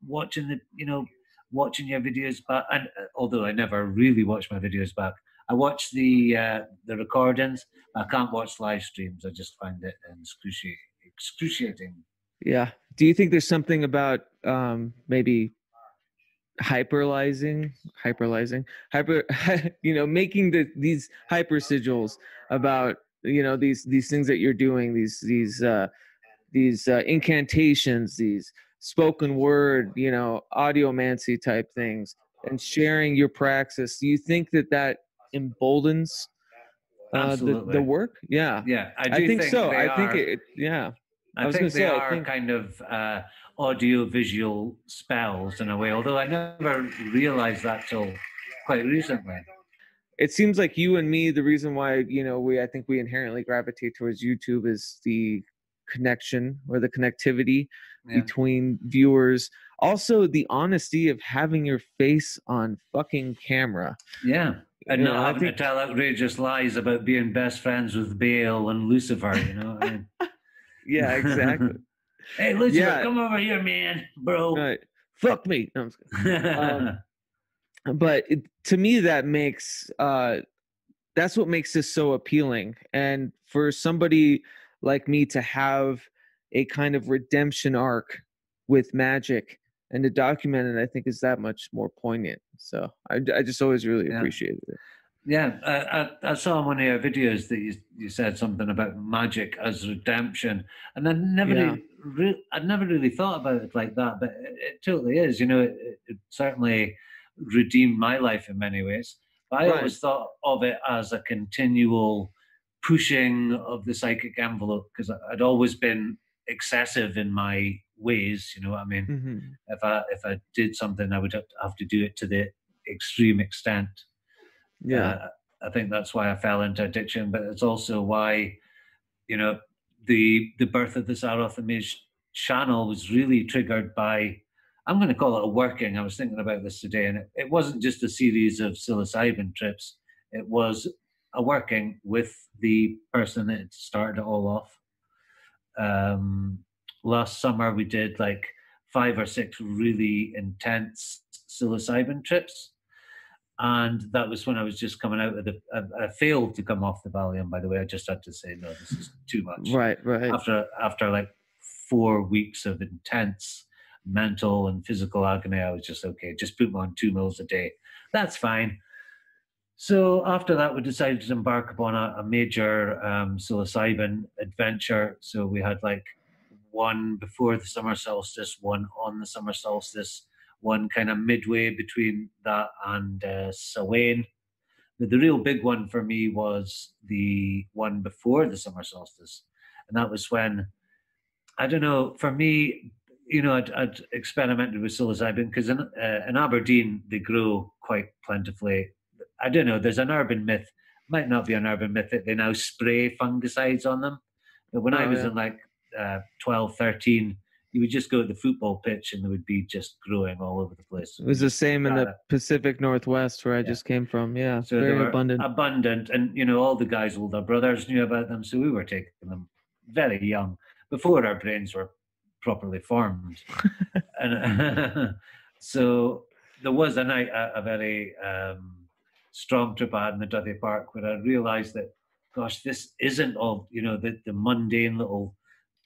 watching the, you know, watching your videos back. And although I never really watch my videos back, I watch the uh, the recordings. I can't watch live streams. I just find it excruciating. Excruciating. Yeah. Do you think there's something about um, maybe hyperlizing, hyperlizing, hyper, you know, making the these hyper sigils about, you know, these these things that you're doing, these these. Uh, these uh, incantations, these spoken word, you know, audiomancy type things, and sharing your praxis. Do you think that that emboldens uh, the, the work? Yeah. Yeah. I, do I think, think so. I are, think it, yeah. I, I was think they say, are think... kind of uh, audio-visual spells in a way, although I never realized that till quite recently. It seems like you and me, the reason why, you know, we, I think we inherently gravitate towards YouTube is the connection or the connectivity yeah. between viewers, also the honesty of having your face on fucking camera, yeah and you not know, having think... to tell outrageous lies about being best friends with Baal and Lucifer, you know what I mean? Yeah, exactly. Hey Lucifer, yeah. come over here, man, bro. Right. Fuck me. No, I'm just kidding. um, but it, to me that makes uh that's what makes this so appealing, and for somebody like me to have a kind of redemption arc with magic and to document it, I think is that much more poignant. So I, I just always really yeah. appreciated it. Yeah, I, I, I saw in one of your videos that you, you said something about magic as redemption, and I never, yeah. re, I never really thought about it like that, but it, it totally is. You know, it, it certainly redeemed my life in many ways. But I right. always thought of it as a continual pushing of the psychic envelope, because I'd always been excessive in my ways, you know what I mean? Mm-hmm. If I if I did something, I would have to do it to the extreme extent. Yeah, uh, I think that's why I fell into addiction, but it's also why, you know, the the birth of the Saroth the Mage channel was really triggered by, I'm going to call it a working. I was thinking about this today, and it, it wasn't just a series of psilocybin trips. It was a working with the person that started it all off. Um, last summer we did like five or six really intense psilocybin trips, and that was when I was just coming out of the. I, I failed to come off the Valium, by the way. I just had to say no, this is too much. Right, right. After after like four weeks of intense mental and physical agony, I was just okay. Just put me on two mils a day. That's fine. So after that, we decided to embark upon a, a major um, psilocybin adventure. So we had like one before the summer solstice, one on the summer solstice, one kind of midway between that and uh, Samhain. But the real big one for me was the one before the summer solstice. And that was when, I don't know, for me, you know, I'd, I'd experimented with psilocybin because in, uh, in Aberdeen, they grow quite plentifully. I don't know, there's an urban myth, might not be an urban myth, that they now spray fungicides on them. But when oh, I was yeah. in like uh, twelve, thirteen, you would just go to the football pitch and there would be just growing all over the place. It was the same in the Pacific Northwest where I yeah. just came from. Yeah, so very abundant. Abundant. And, you know, all the guys' older brothers knew about them, so we were taking them very young, before our brains were properly formed. And so there was a night, a, a very um, strong trip I had in the Dudley Park where I realised that, gosh, this isn't all, you know, the, the mundane little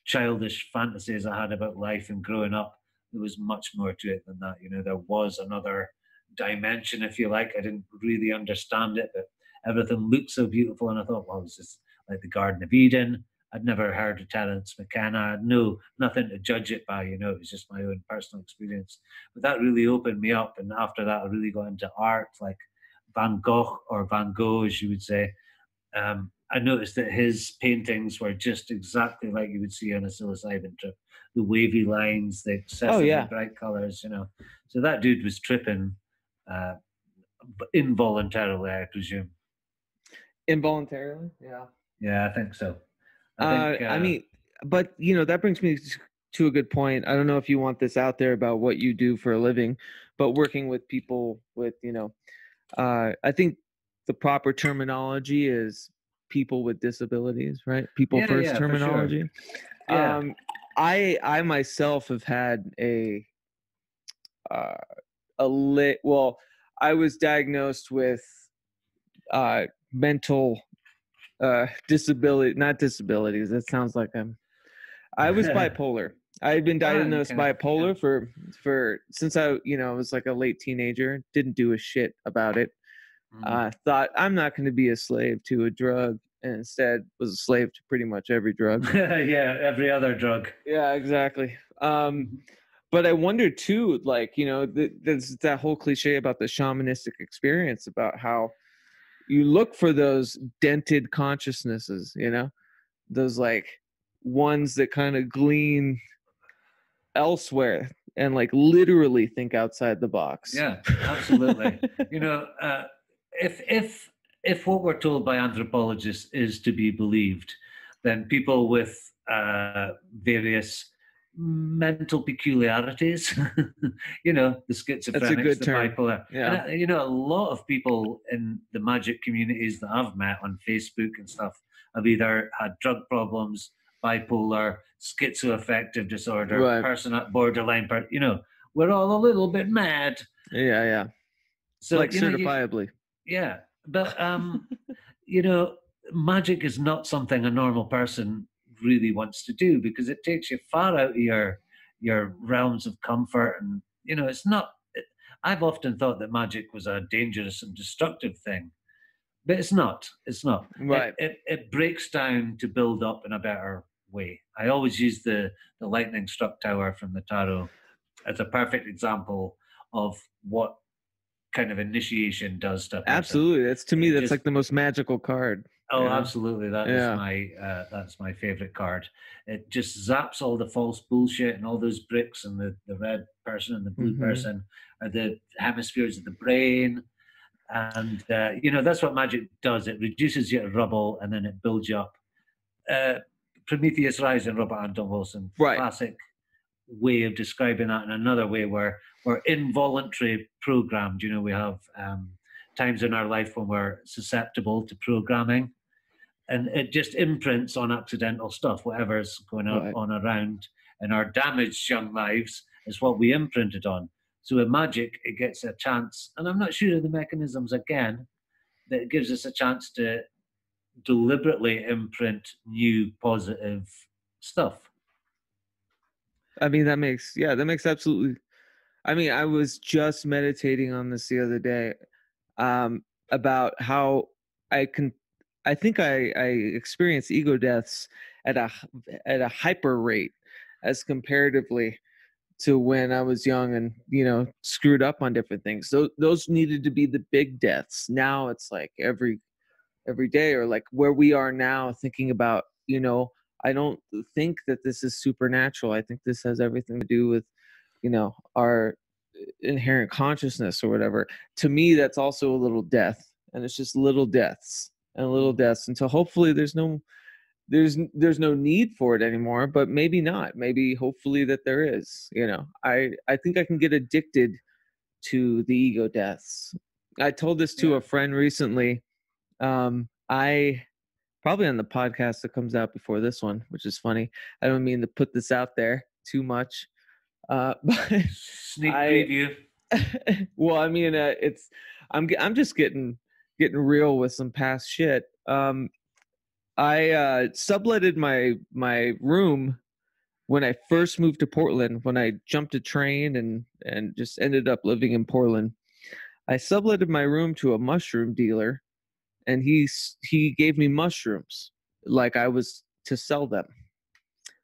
childish fantasies I had about life and growing up. There was much more to it than that. You know, there was another dimension, if you like. I didn't really understand it, but everything looked so beautiful. And I thought, well, this is like the Garden of Eden. I'd never heard of Terence McKenna. I had no, nothing to judge it by, you know. It was just my own personal experience. But that really opened me up. And after that, I really got into art, like Van Gogh, or Van Gogh, as you would say. Um, I noticed that his paintings were just exactly like you would see on a psilocybin trip. The wavy lines, the excessively oh, yeah. bright colours, you know. So that dude was tripping uh, involuntarily, I presume. Involuntarily? Yeah. Yeah, I think so. I, think, uh, uh, I mean, but, you know, that brings me to a good point. I don't know if you want this out there about what you do for a living, but working with people with, you know, uh, I think the proper terminology is people with disabilities, right? People yeah, first yeah, terminology. For sure. yeah. Um, I I myself have had a uh, a lit. Well, I was diagnosed with uh, mental uh, disability, not disabilities. That sounds like I'm. I was bipolar. I've been diagnosed yeah, bipolar of, yeah. for for since I you know I was like a late teenager. Didn't do a shit about it. I uh, thought I'm not going to be a slave to a drug, and instead was a slave to pretty much every drug. yeah, every other drug. Yeah, exactly. Um, but I wonder too, like, you know, th there's that whole cliche about the shamanistic experience, about how you look for those dented consciousnesses, you know, those like ones that kind of glean elsewhere and like literally think outside the box. Yeah, absolutely. you know, uh, If if if what we're told by anthropologists is to be believed, then people with uh, various mental peculiarities, you know, the schizophrenics, the term. bipolar, yeah. and, you know, a lot of people in the magic communities that I've met on Facebook and stuff have either had drug problems, bipolar, schizoaffective disorder, right. person borderline, you know, we're all a little bit mad. Yeah, yeah. So like certifiably. Know, you, Yeah, but, um, you know, magic is not something a normal person really wants to do, because it takes you far out of your, your realms of comfort. And, you know, it's not, it, I've often thought that magic was a dangerous and destructive thing, but it's not, it's not. Right. It, it, it breaks down to build up in a better way. I always use the, the lightning struck tower from the tarot as a perfect example of what kind of initiation does stuff. Absolutely. That's to me, that's just, like the most magical card. Oh, you know? Absolutely. That yeah. is my, uh, that's my favorite card. It just zaps all the false bullshit and all those bricks, and the, the red person and the blue mm-hmm. person are the hemispheres of the brain. And, uh, you know, that's what magic does. It reduces you to rubble and then it builds you up. Uh, Prometheus Rising and Robert Anton Wilson, right. classic way of describing that, in another way where we're involuntary programmed. You know, we have um, times in our life when we're susceptible to programming, and it just imprints on accidental stuff, whatever's going on, right. on around, and our damaged young lives is what we imprinted on. So with magic, it gets a chance, and I'm not sure of the mechanisms again, that it gives us a chance to deliberately imprint new positive stuff. I mean, that makes, yeah, that makes absolutely, I mean, I was just meditating on this the other day um, about how I can, I think I, I experience ego deaths at a, at a hyper rate as comparatively to when I was young and, you know, screwed up on different things. So those needed to be the big deaths. Now it's like every, every day, or like where we are now thinking about, you know, I don't think that this is supernatural. I think this has everything to do with, you know, our inherent consciousness or whatever. To me, that's also a little death, and it's just little deaths and little deaths until hopefully there's no there's there's no need for it anymore, but maybe not. Maybe hopefully that there is. You know, I I think I can get addicted to the ego deaths. I told this to yeah. a friend recently. Um, I probably on the podcast that comes out before this one, which is funny. I don't mean to put this out there too much. Uh, but Sneak I, preview. Well, I mean, uh, it's I'm I'm just getting getting real with some past shit. Um, I uh, subletted my my room when I first moved to Portland. When I jumped a train and and just ended up living in Portland, I subletted my room to a mushroom dealer, and he he gave me mushrooms like I was to sell them.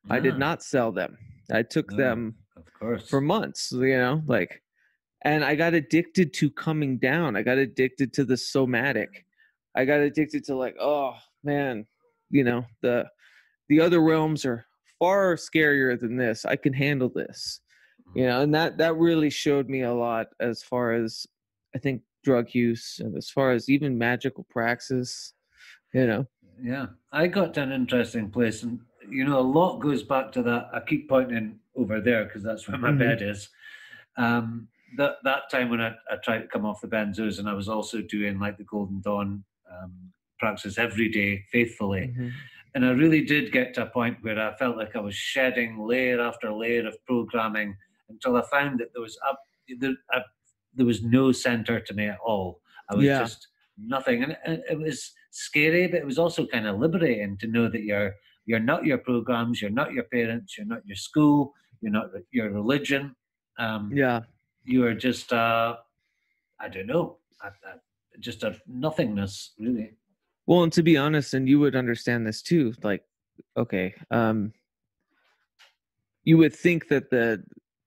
Yeah. I did not sell them. I took no, them of course. for months. You know, like. And I got addicted to coming down. I got addicted to the somatic. I got addicted to like, oh man, you know, the the other realms are far scarier than this. I can handle this, you know. And that that really showed me a lot as far as I think drug use and as far as even magical praxis, you know. Yeah, I got to an interesting place, and you know, a lot goes back to that. I keep pointing over there because that's where my mm-hmm. bed is. Um, That that time when I, I tried to come off the benzos, and I was also doing like the Golden Dawn um, praxis every day faithfully, mm-hmm. and I really did get to a point where I felt like I was shedding layer after layer of programming until I found that there was up there, I, there was no center to me at all. I was yeah. just nothing, and it, it was scary, but it was also kind of liberating to know that you're you're not your programs, you're not your parents, you're not your school, you're not your religion. Um, yeah. You are just, uh, I don't know, I, I, just a nothingness, really. Well, and to be honest, and you would understand this too, like, okay, um, you would think that the,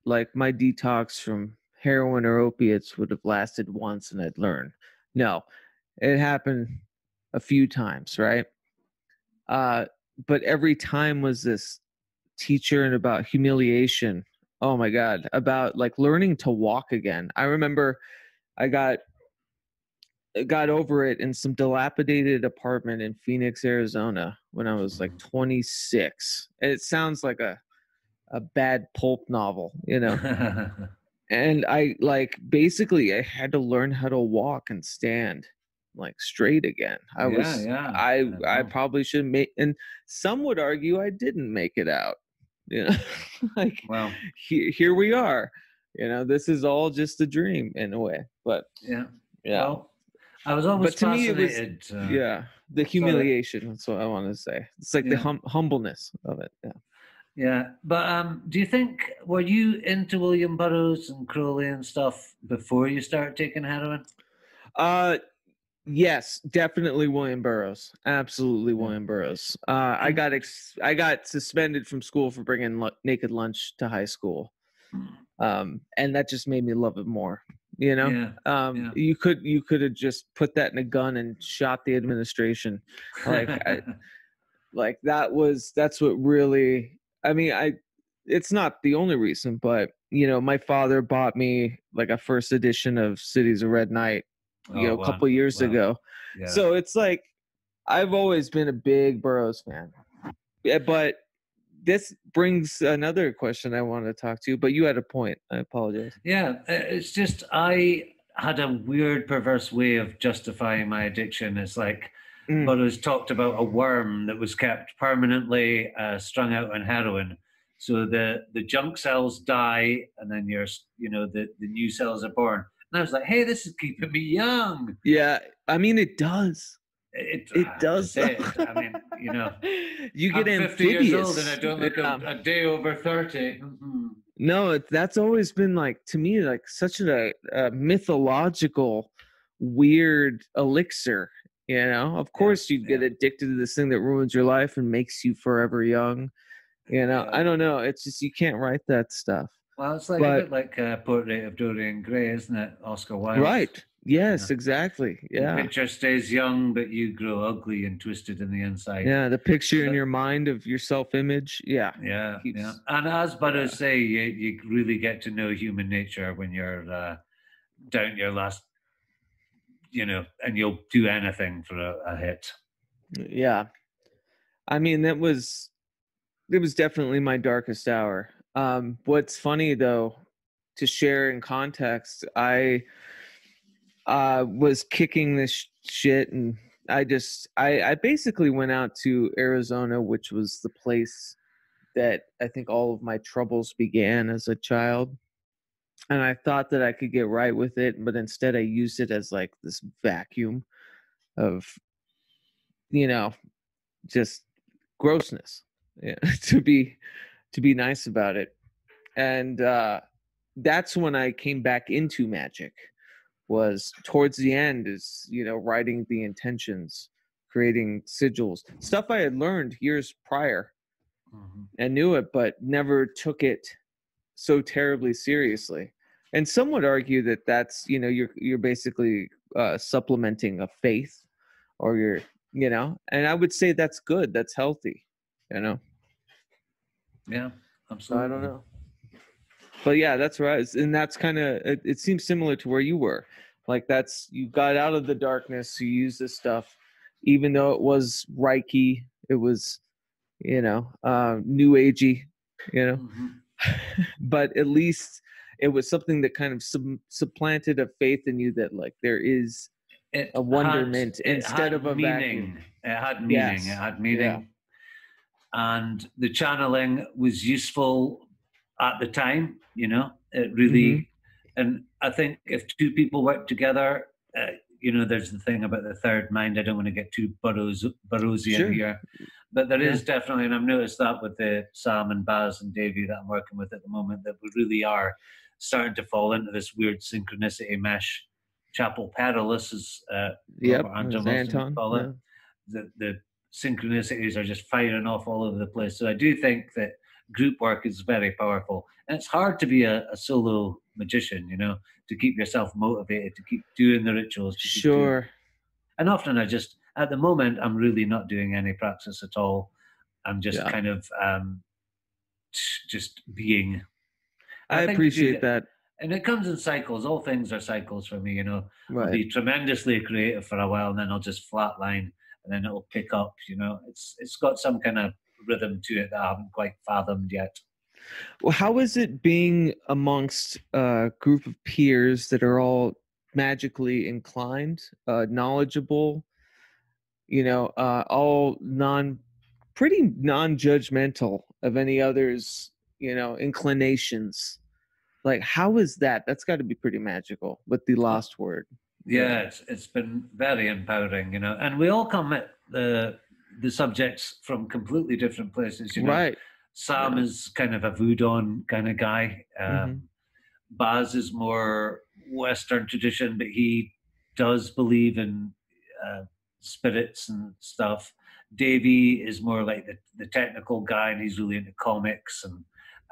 like, my detox from heroin or opiates would have lasted once and I'd learn. No, it happened a few times, right? Uh, but every time was this teacher and about humiliation. Oh my God, about like learning to walk again. I remember I got got over it in some dilapidated apartment in Phoenix, Arizona when I was like twenty-six. It sounds like a a bad pulp novel, you know. And I like basically I had to learn how to walk and stand like straight again. I yeah, was yeah, I I, I probably should make, and some would argue I didn't make it out. You know, like wow. he, here we are. You know, this is all just a dream in a way. But yeah, yeah. Well, I was always but to fascinated. Me it was, uh, yeah, the humiliation. Sorry. That's what I want to say. It's like yeah. the hum humbleness of it. Yeah, yeah. But um, do you think were you into William Burroughs and Crowley and stuff before you started taking heroin? Uh, yes, definitely William Burroughs. Absolutely William Burroughs. Uh, I got ex I got suspended from school for bringing lu naked lunch to high school, um, and that just made me love it more. You know, yeah, um, yeah. you could you could have just put that in a gun and shot the administration. Like, I, like that was that's what really. I mean, I. It's not the only reason, but you know, my father bought me like a first edition of Cities of Red Night. You oh, know, a wow. couple years wow. ago. Yeah. So it's like, I've always been a big Burroughs fan. Yeah, but this brings another question I wanted to talk to you, but you had a point. I apologize. Yeah, it's just, I had a weird, perverse way of justifying my addiction. It's like, mm. Burroughs talked about a worm that was kept permanently uh, strung out on heroin. So the, the junk cells die, and then you're, you know, the, the new cells are born. And I was like, hey, this is keeping me young. Yeah, I mean, it does. It, it I does. It. I mean, you know, you get I'm fifty amphibious. Years old and I don't look um, a, a day over thirty. Mm-hmm. No, that's always been like, to me, like such a, a mythological, weird elixir, you know? Of course yeah, you yeah. get addicted to this thing that ruins your life and makes you forever young. You know, yeah. I don't know. It's just, you can't write that stuff. Well, it's like but, a bit like a Portrait of Dorian Gray, isn't it, Oscar Wilde? Right. Yes, yeah. exactly. Yeah. The picture stays young, but you grow ugly and twisted in the inside. Yeah, the picture so, in your mind of your self-image. Yeah. Yeah, keeps, yeah. And as Burroughs yeah. say, you, you really get to know human nature when you're uh, down your last, you know, and you'll do anything for a, a hit. Yeah. I mean, that was, it was definitely my darkest hour. Um, what's funny though, to share in context, I uh, was kicking this sh shit and I just, I, I basically went out to Arizona, which was the place that I think all of my troubles began as a child. And I thought that I could get right with it, but instead I used it as like this vacuum of, you know, just grossness, yeah, to be, to be nice about it. And uh, that's when I came back into magic, was towards the end, is, you know, writing the intentions, creating sigils, stuff I had learned years prior. Mm-hmm. And knew it, but never took it so terribly seriously. And some would argue that that's, you know, you're, you're basically uh, supplementing a faith, or you're, you know, and I would say that's good. That's healthy, you know? Yeah, absolutely. I don't know. But yeah, that's right. And that's kind of, it, it seems similar to where you were. Like that's, you got out of the darkness, you used this stuff, even though it was Reiki, it was, you know, uh, new agey, you know, mm-hmm. But at least it was something that kind of sub supplanted a faith in you that like there is it a wonderment had, instead of a meaning. Vacuum. It had meaning. Yes. It had meaning. Yeah. And the channeling was useful at the time, you know, it really, mm-hmm. And I think if two people work together, uh, you know, there's the thing about the third mind. I don't want to get too Burroughs, Burroughsian sure. here, but there yeah. is definitely, and I've noticed that with the Sam and Baz and Davey that I'm working with at the moment, that we really are starting to fall into this weird synchronicity mesh. Chapel Perilous is uh, yep, Anton Anton, call it. Yeah. The, the synchronicities are just firing off all over the place. So I do think that group work is very powerful. And it's hard to be a, a solo magician, you know, to keep yourself motivated, to keep doing the rituals. To sure. Doing... And often I just, at the moment, I'm really not doing any practice at all. I'm just yeah. kind of um, just being. I, I appreciate that. And it comes in cycles. All things are cycles for me, you know. Right. I'll be tremendously creative for a while, and then I'll just flatline, and then it'll pick up, you know. It's It's got some kind of rhythm to it that I haven't quite fathomed yet. Well, how is it being amongst a group of peers that are all magically inclined, uh, knowledgeable, you know, uh, all non, pretty non-judgmental of any other's, you know, inclinations? Like, how is that? That's got to be pretty magical with The Lost Word. Yeah, it's, it's been very empowering, you know. And we all come at the the subjects from completely different places, you know. Right. Sam yeah. is kind of a voodoo kind of guy. Um, mm-hmm. Baz is more Western tradition, but he does believe in uh, spirits and stuff. Davey is more like the, the technical guy, and he's really into comics and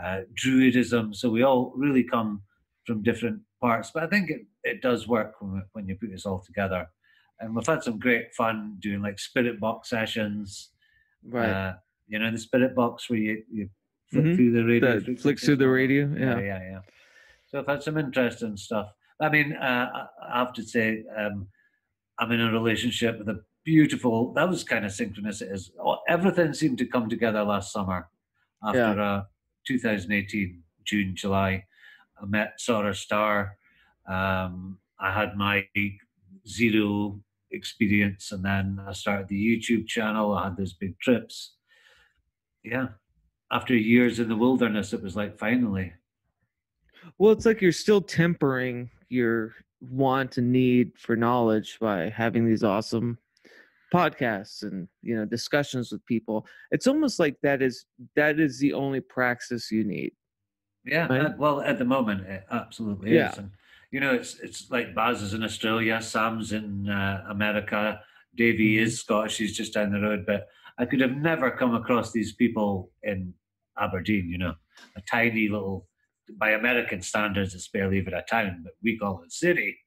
Uh, druidism. So we all really come from different parts, but I think it, it does work when, when you put this all together. And we've had some great fun doing like spirit box sessions, right? Uh, you know, the spirit box where you, you flip mm-hmm. through the radio, the, flick through the radio, yeah. yeah, yeah, yeah. So I've had some interesting stuff. I mean, uh, I have to say, um, I'm in a relationship with a beautiful. That was kind of synchronous. It is. Everything seemed to come together last summer after a. Yeah. Uh, two thousand eighteen, June, July, I met Saroth Star. Um, I had my zero experience, and then I started the YouTube channel. I had those big trips. Yeah. After years in the wilderness, it was like, finally. Well, it's like you're still tempering your want and need for knowledge by having these awesome podcasts and, you know, discussions with people. It's almost like that is that is the only praxis you need. Yeah, right? At, well, at the moment, it absolutely yeah. is. And, you know, it's it's like Baz is in Australia, Sam's in uh, America, Davey is Scottish, he's just down the road. But I could have never come across these people in Aberdeen. You know, a tiny little, by American standards, it's barely even a town, but we call it a city.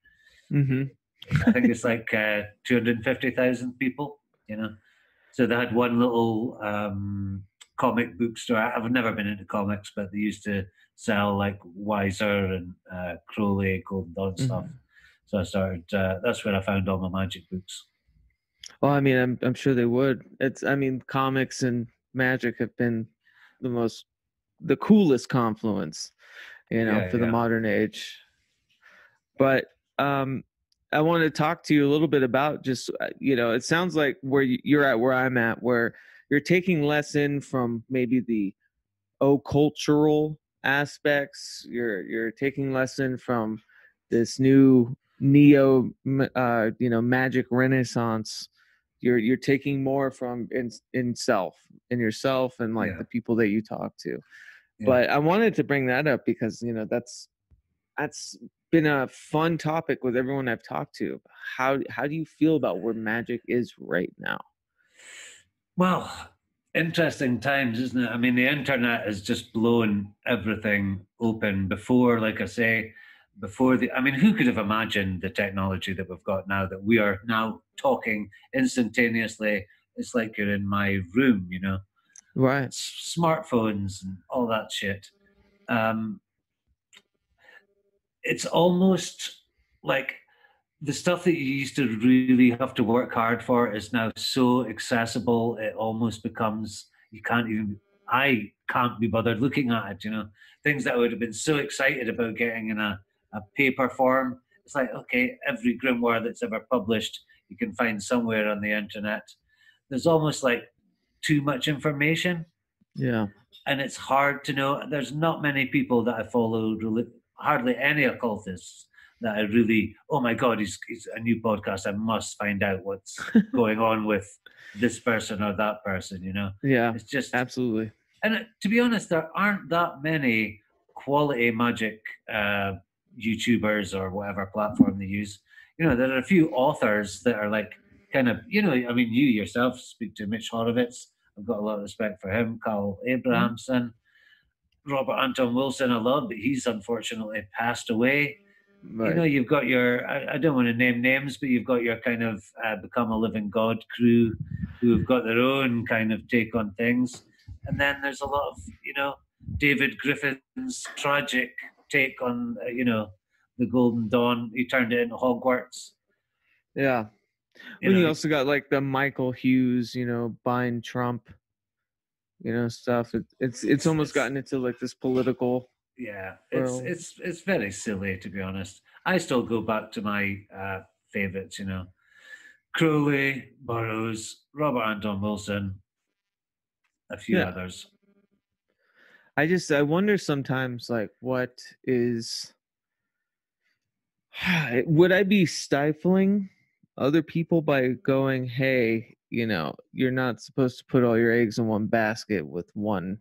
Mm-hmm. I think it's like uh, two hundred fifty thousand people, you know. So they had one little um, comic book store. I've never been into comics, but they used to sell like Wiser and uh, Crowley, Golden Dawn stuff. Mm-hmm. So I started, uh, that's where I found all my magic books. Well, I mean, I'm I'm sure they would. It's I mean, comics and magic have been the most the coolest confluence, you know, yeah, for yeah. the modern age. But um, I want to talk to you a little bit about just, you know, it sounds like where you're at, where I'm at, where you're taking less in from maybe the occultural aspects. You're you're taking less in from this new neo, uh, you know, magic renaissance. You're you're taking more from in in self, in yourself, and like yeah. the people that you talk to. Yeah. But I wanted to bring that up because, you know, that's that's. been a fun topic with everyone I've talked to. How how do you feel about where magic is right now? Well, interesting times, isn't it? I mean, the internet has just blown everything open. Before, like I say, before the, I mean, who could have imagined the technology that we've got now, that we are now talking instantaneously? It's like you're in my room, you know? Right. S- smartphones and all that shit. Um, It's almost like the stuff that you used to really have to work hard for is now so accessible. It almost becomes, you can't even, I can't be bothered looking at it, you know. Things that I would have been so excited about getting in a, a paper form. It's like, okay, every grimoire that's ever published, you can find somewhere on the internet. There's almost like too much information. Yeah. And it's hard to know. There's not many people that I follow really, hardly any occultists that I really, oh my God, he's, he's a new podcast. I must find out what's going on with this person or that person, you know? Yeah, it's just absolutely. And to be honest, there aren't that many quality magic uh, YouTubers or whatever platform they use. You know, there are a few authors that are like kind of, you know, I mean, you yourself speak to Mitch Horowitz. I've got a lot of respect for him, Carl Abrahamson. Mm-hmm. Robert Anton Wilson, I love, but he's unfortunately passed away. Right. You know, you've got your, I, I don't want to name names, but you've got your kind of uh, Become a Living God crew who have got their own kind of take on things. And then there's a lot of, you know, David Griffin's tragic take on, uh, you know, the Golden Dawn. He turned it into Hogwarts. Yeah. You well, know, you also got like the Michael Hughes, you know, buying Trump. You know, stuff. It, it's it's almost it's, gotten into like this political. Yeah, it's world. it's it's very silly, to be honest. I still go back to my uh, favorites. You know, Crowley, Burroughs, Robert Anton Wilson, a few yeah. others. I just I wonder sometimes like what is. Would I be stifling other people by going, hey? You know, you're not supposed to put all your eggs in one basket with one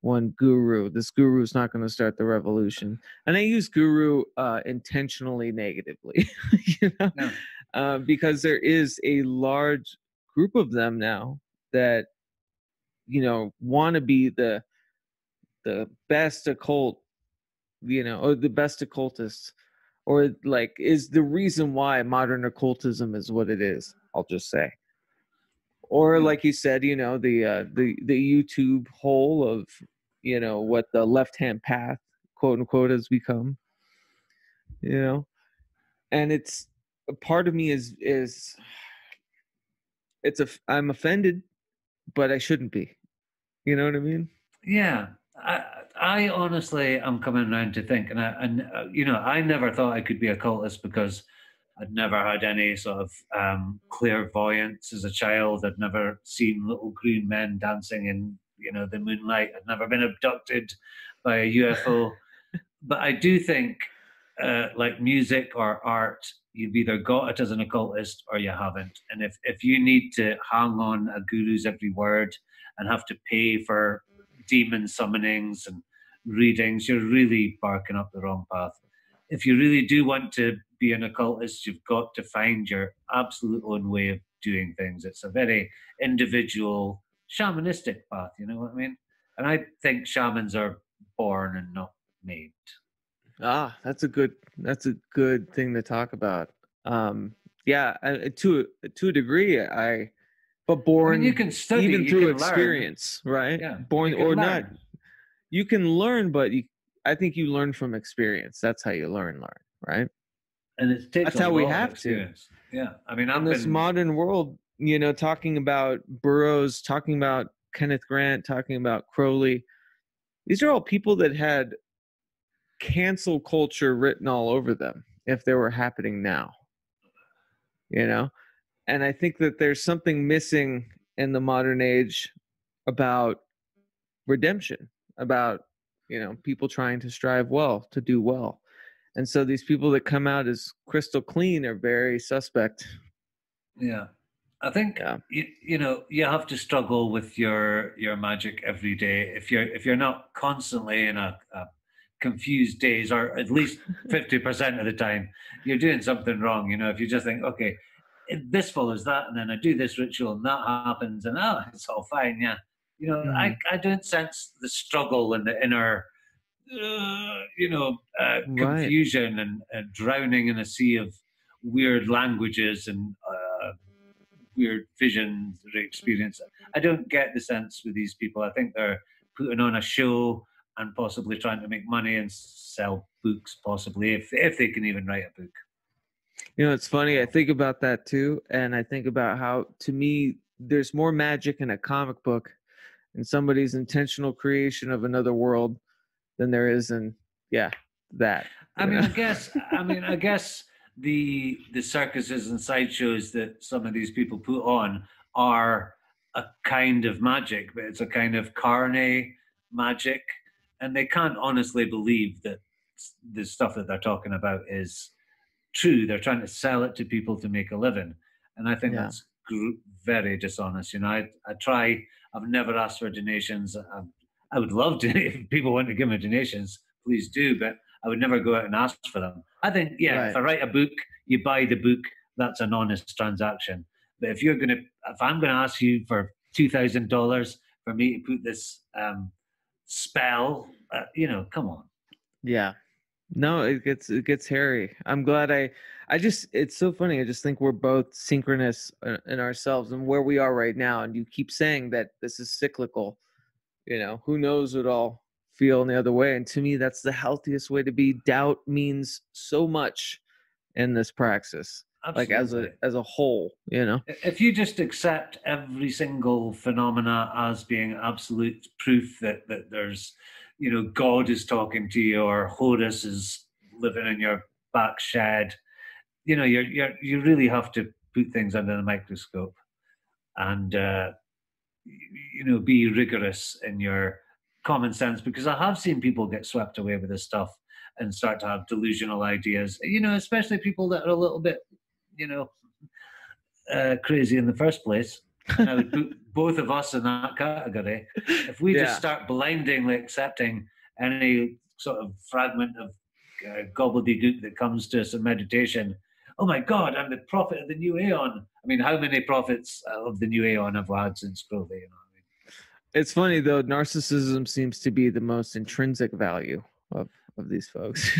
one guru. This guru is not going to start the revolution. And I use guru uh, intentionally negatively, you know, no. uh, because there is a large group of them now that, you know, want to be the the best occult, you know, or the best occultist, or like is the reason why modern occultism is what it is, I'll just say. Or like you said, you know, the uh, the the YouTube hole of, you know, what the left-hand path, quote unquote, has become. You know, and it's a part of me is is it's a I'm offended, but I shouldn't be. You know what I mean? Yeah, I I honestly I'm coming around to think, and I and you know I never thought I could be a cultist because. I'd never had any sort of um, clairvoyance as a child. I'd never seen little green men dancing in, you know, the moonlight. I'd never been abducted by a U F O. But I do think, uh, like music or art, you've either got it as an occultist or you haven't. And if, if you need to hang on a guru's every word and have to pay for demon summonings and readings, you're really barking up the wrong path. If you really do want to be an occultist, you've got to find your absolute own way of doing things. It's a very individual, shamanistic path, you know what I mean? And I think shamans are born and not made. Ah, that's a good that's a good thing to talk about. Um, yeah, I, to to a degree, I but born I mean, you can study, even through experience, learn. Right? Yeah, born or learn. Not, you can learn, but you, I think you learn from experience. That's how you learn, learn, right? And it's that's how we have to. Yeah. I mean, I'm this been... modern world, you know, talking about Burroughs, talking about Kenneth Grant, talking about Crowley. These are all people that had cancel culture written all over them if they were happening now, you know? And I think that there's something missing in the modern age about redemption, about, you know, people trying to strive well, to do well. And so these people that come out as crystal clean are very suspect. Yeah. I think, yeah. you, you know, you have to struggle with your, your magic every day. If you're, if you're not constantly in a, a confused daze, or at least fifty percent of the time, you're doing something wrong. You know, if you just think, okay, this follows that, and then I do this ritual and that happens, and oh, it's all fine. Yeah. You know, mm-hmm. I, I don't sense the struggle and the inner, uh, you know, uh, confusion, right, and uh, drowning in a sea of weird languages and uh, weird visions or experience. I don't get the sense with these people. I think they're putting on a show and possibly trying to make money and sell books, possibly, if if they can even write a book. You know, it's funny. I think about that too. And I think about how, to me, there's more magic in a comic book and somebody's intentional creation of another world than there is in, yeah, that. I mean, know? I guess, I mean, I guess the, the circuses and sideshows that some of these people put on are a kind of magic, but it's a kind of carne magic. And they can't honestly believe that the stuff that they're talking about is true. They're trying to sell it to people to make a living. And I think yeah. that's very dishonest. You know, I, I try, I've never asked for donations. I, I would love to, if people want to give me donations, please do, but I would never go out and ask for them. I think, yeah, right. if I write a book, you buy the book, that's an honest transaction. But if you're going to, if I'm going to ask you for two thousand dollars for me to put this um, spell, uh, you know, come on. Yeah. No, it gets it gets hairy. I'm glad I, I just, it's so funny. I just think we're both synchronous in ourselves and where we are right now. And you keep saying that this is cyclical, you know, who knows what I'll feel in the other way. And to me, that's the healthiest way to be. Doubt means so much in this praxis, Absolutely. like as a, as a whole, you know, if you just accept every single phenomena as being absolute proof that, that there's, you know, God is talking to you, or Horus is living in your back shed. You know, you're, you're, you really have to put things under the microscope and, uh, you know, be rigorous in your common sense, because I have seen people get swept away with this stuff and start to have delusional ideas, you know, especially people that are a little bit, you know, uh, crazy in the first place. And I would put both of us in that category. If we yeah. just start blindingly accepting any sort of fragment of uh, gobbledygook that comes to us in meditation, oh my God, I'm the prophet of the new aeon. I mean, how many prophets of the new aeon have I had since Crowley? You know what I mean? It's funny though, narcissism seems to be the most intrinsic value of, of these folks.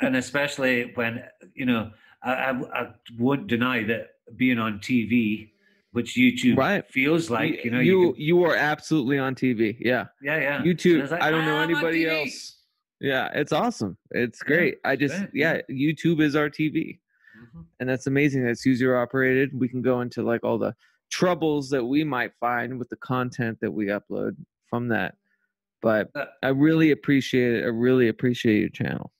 And especially when, you know, I, I, I won't deny that being on T V, which YouTube right. feels like, you know, you you, can... you are absolutely on T V. Yeah. Yeah. Yeah. YouTube. Like, I don't know I'm anybody else. Yeah. It's awesome. It's great. Yeah, I just, right. yeah. YouTube is our T V mm-hmm. and that's amazing. That's user operated. We can go into like all the troubles that we might find with the content that we upload from that. But uh, I really appreciate it. I really appreciate your channel.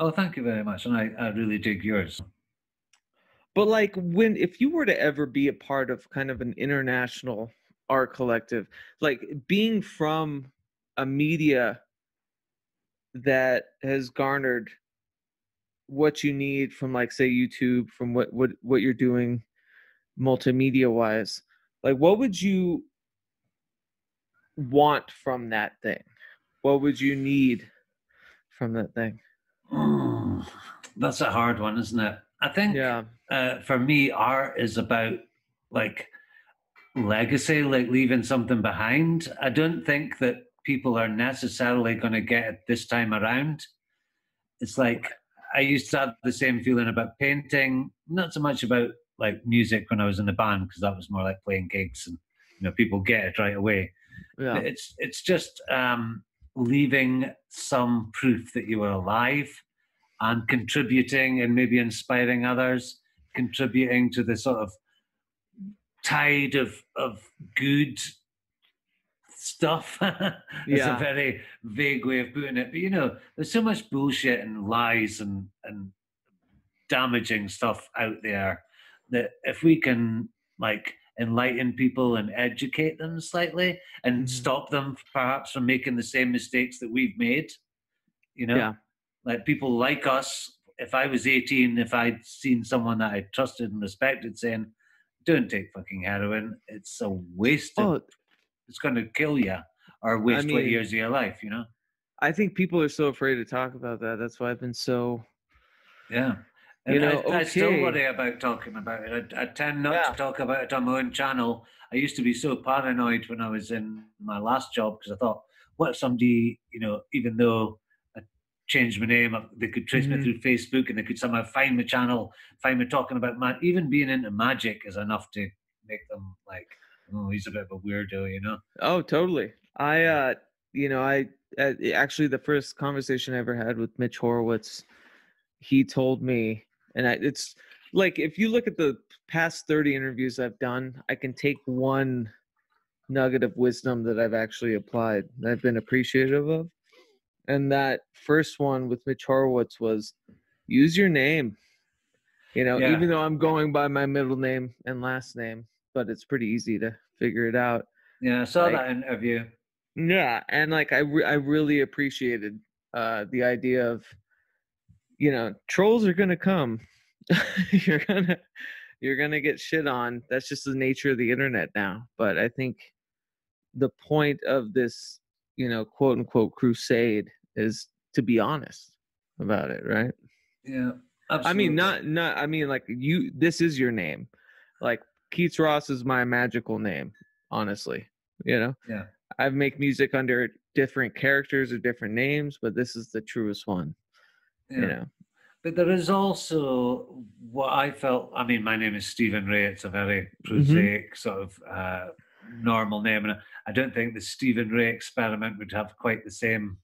Oh, thank you very much. And I, I really dig yours. But like when, if you were to ever be a part of kind of an international art collective, like being from a media that has garnered what you need from like, say YouTube, from what, what, what you're doing multimedia wise, like what would you want from that thing? What would you need from that thing? Mm, that's a hard one, isn't it? I think yeah. uh, for me, art is about like legacy, like leaving something behind. I don't think that people are necessarily going to get it this time around. It's like I used to have the same feeling about painting, not so much about like music when I was in the band, because that was more like playing gigs and, you know, people get it right away. Yeah. It's, it's just um, leaving some proof that you were alive and contributing and maybe inspiring others. contributing to the sort of tide of of good stuff. It's yeah. a very vague way of putting it, but you know, there's so much bullshit and lies and and damaging stuff out there that if we can like enlighten people and educate them slightly and mm. stop them perhaps from making the same mistakes that we've made, you know, yeah. like people like us. If I was eighteen, if I'd seen someone that I trusted and respected saying, "Don't take fucking heroin. It's a waste. Of, oh, it's going to kill you or waste I mean, twenty years of your life," you know? I think people are so afraid to talk about that. That's why I've been so... Yeah. And you know, I, okay. I still worry about talking about it. I, I tend not yeah. to talk about it on my own channel. I used to be so paranoid when I was in my last job because I thought, what if somebody, you know, even though... change my name, they could trace mm-hmm. me through Facebook and they could somehow find my channel, find me talking about man. Even being into magic is enough to make them like, oh, he's a bit of a weirdo, you know? Oh, totally. I, uh, you know, I uh, actually, the first conversation I ever had with Mitch Horowitz, he told me, and I, it's like, if you look at the past thirty interviews I've done, I can take one nugget of wisdom that I've actually applied that I've been appreciative of. And that first one with Mitch Horowitz was, use your name. You know, yeah. even though I'm going by my middle name and last name, but it's pretty easy to figure it out. Yeah, I saw like, that interview. Yeah, and like I, re I really appreciated uh, the idea of, you know, trolls are gonna come. you're gonna, you're gonna get shit on. That's just the nature of the internet now. But I think the point of this, you know, quote unquote crusade is to be honest about it, right? Yeah, absolutely. I mean, not, not, I mean, like, you, this is your name. Like, Keith Ross is my magical name, honestly, you know? Yeah. I make music under different characters or different names, but this is the truest one, yeah. you know? But there is also what I felt, I mean, my name is Stephen Ray. It's a very prosaic mm-hmm. sort of, uh, normal name, and I don't think the Stephen Ray experiment would have quite the same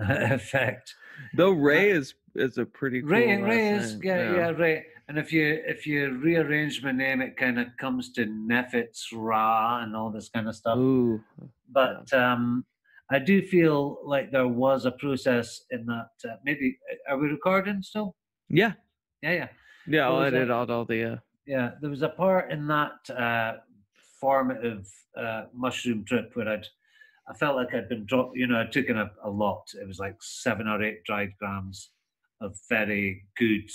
effect. Though Ray is is a pretty cool Ray Ray is name. yeah yeah Ray. And if you if you rearrange my name, it kind of comes to Nephit's Ra and all this kind of stuff. Ooh. But um, I do feel like there was a process in that. Uh, maybe are we recording still? Yeah, yeah, yeah, yeah. I'll edit out all the. Uh... Yeah, there was a part in that. Uh, formative uh, mushroom trip where I'd, I felt like I'd been dropped, you know, I'd taken a, a lot. It was like seven or eight dried grams of very good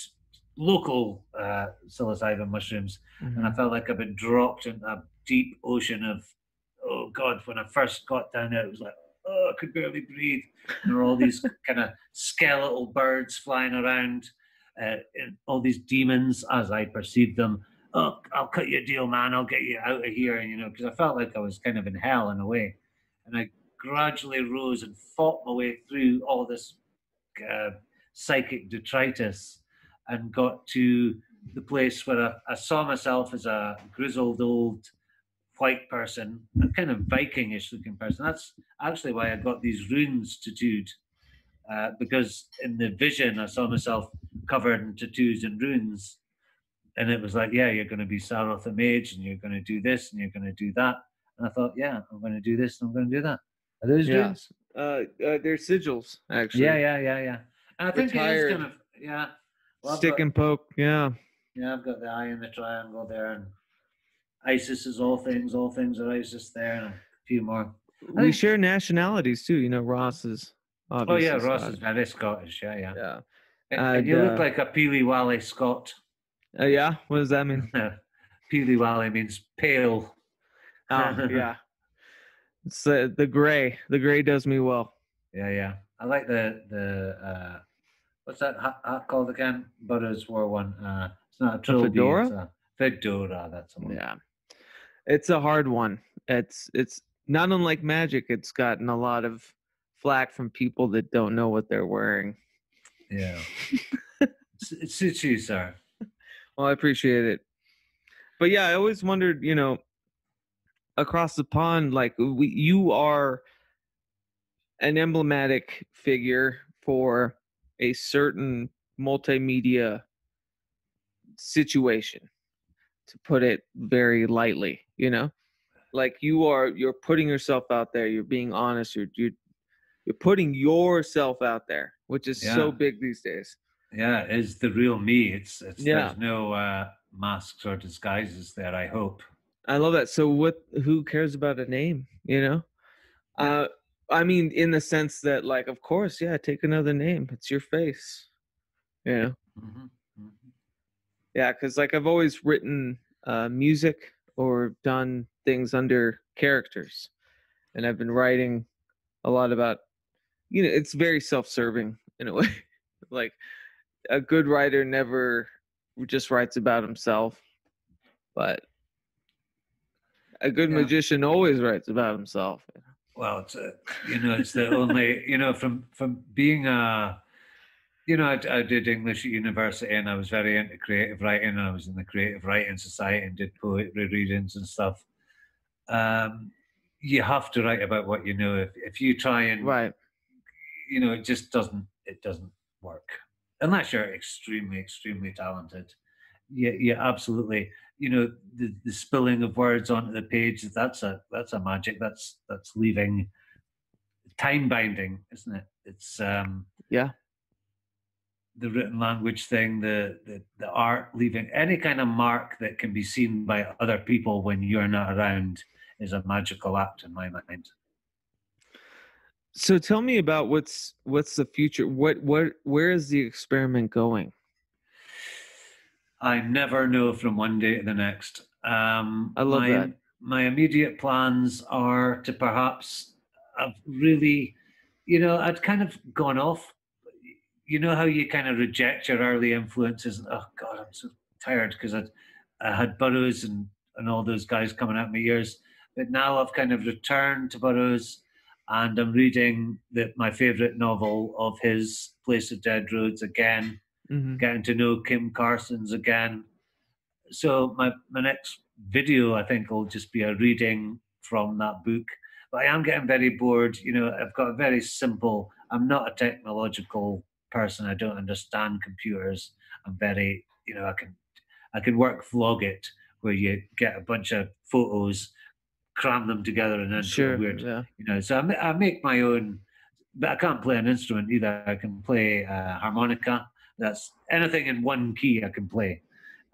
local uh, psilocybin mushrooms. Mm-hmm. And I felt like I'd been dropped in a deep ocean of, oh God, when I first got down there, it was like, oh, I could barely breathe. There were all these kind of skeletal birds flying around, uh, and all these demons as I perceived them. Oh, I'll cut you a deal, man. I'll get you out of here. And, you know, because I felt like I was kind of in hell in a way. And I gradually rose and fought my way through all this uh, psychic detritus and got to the place where I, I saw myself as a grizzled old white person, a kind of Viking-ish looking person. That's actually why I got these runes tattooed, uh, because in the vision, I saw myself covered in tattoos and runes. And it was like, yeah, you're going to be Saroth the Mage, and you're going to do this, and you're going to do that. And I thought, yeah, I'm going to do this, and I'm going to do that. Are those yeah. runes? Uh, uh, they're sigils, actually. Yeah, yeah, yeah, yeah. And I think Retired. it is kind of, yeah. Well, Stick got, and poke, yeah. Yeah, I've got the eye in the triangle there, and Isis is all things, all things are Isis there, and a few more. I we think, share nationalities, too. You know, Ross is obviously Oh, yeah, Ross Scottish. is very Scottish, yeah, yeah. yeah. And, and, and you uh, look like a Peely-Wally Scot. Uh, yeah, what does that mean? Peely Wally means pale. Oh, yeah. It's uh, the gray. The gray does me well. Yeah, yeah. I like the, the uh, what's that hat called again? Burroughs wore one. Uh, it's not a trilby. Fedora? It's a fedora, that's the one. Yeah. It's a hard one. It's, it's not unlike magic. It's gotten a lot of flack from people that don't know what they're wearing. Yeah. It suits you, sir. Well, I appreciate it. But yeah, I always wondered, you know, across the pond, like we, you are an emblematic figure for a certain multimedia situation, to put it very lightly, you know, like you are, you're putting yourself out there. You're being honest. You're, you're, you're putting yourself out there, which is yeah. so big these days. Yeah. It's the real me. It's, it's yeah. there's no uh, masks or disguises there, I hope. I love that. So what, who cares about a name, you know? Uh, I mean, in the sense that, like, of course, yeah, take another name. It's your face, you know? Mm-hmm. Mm-hmm. Yeah, because, like, I've always written uh, music or done things under characters. And I've been writing a lot about, you know, it's very self-serving in a way. Like, a good writer never just writes about himself, but a good yeah. magician always writes about himself. Well, it's a, you know, it's the only, you know, from from being a, you know, I, I did English at university and I was very into creative writing. And I was in the creative writing society and did poetry readings and stuff. Um, you have to write about what you know. If if you try and, right. you know, it just doesn't it doesn't work unless you're extremely extremely talented. Yeah, yeah, absolutely. You know, the, the spilling of words onto the page, that's a that's a magic. That's that's leaving time binding, isn't it? It's um yeah. the written language thing, the, the the art leaving any kind of mark that can be seen by other people when you're not around is a magical act in my mind. So tell me about what's what's the future. What what where is the experiment going? I never know from one day to the next. Um, I love my, that. My immediate plans are to perhaps, I've really, you know, I'd kind of gone off. You know how you kind of reject your early influences? And, oh, God, I'm so tired because I had Burroughs and, and all those guys coming at me years. But now I've kind of returned to Burroughs and I'm reading the, my favourite novel of his, Place of Dead Roads, again. Mm-hmm. Getting to know Kim Carson's again. So my, my next video, I think, will just be a reading from that book. But I am getting very bored. You know, I've got a very simple, I'm not a technological person. I don't understand computers. I'm very, you know, I can, I can work vlog it, where you get a bunch of photos, cram them together and then sure, weird, yeah. you know. So I, I make my own, but I can't play an instrument either. I can play uh, harmonica. That's anything in one key I can play.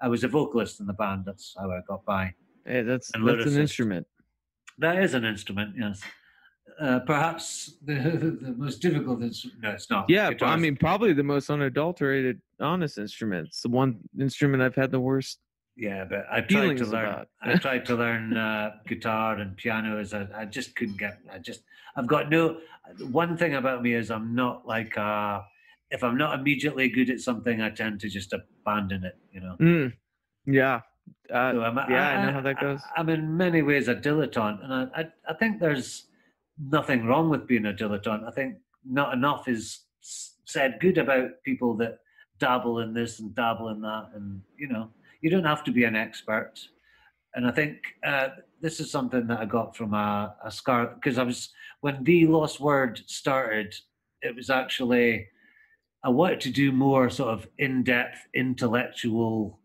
I was a vocalist in the band. That's how I got by. Hey, that's, that's an instrument. That is an instrument, yes. Uh, perhaps the, the most difficult instrument. No, it's not. Yeah, guitars. I mean, probably the most unadulterated, honest instrument. It's the one instrument I've had the worst Yeah, but I tried to learn. I tried to learn uh, guitar and piano. As I, I just couldn't get. I just. I've got no. One thing about me is I'm not like a. If I'm not immediately good at something, I tend to just abandon it, you know? Mm, yeah. Uh, so I'm, yeah, I, I know how that goes. I, I'm in many ways a dilettante, and I, I, I think there's nothing wrong with being a dilettante. I think not enough is said good about people that dabble in this and dabble in that, and, you know, you don't have to be an expert. And I think uh, this is something that I got from a, a scar, because I was, when The Lost Word started, it was actually... I wanted to do more sort of in-depth, intellectual,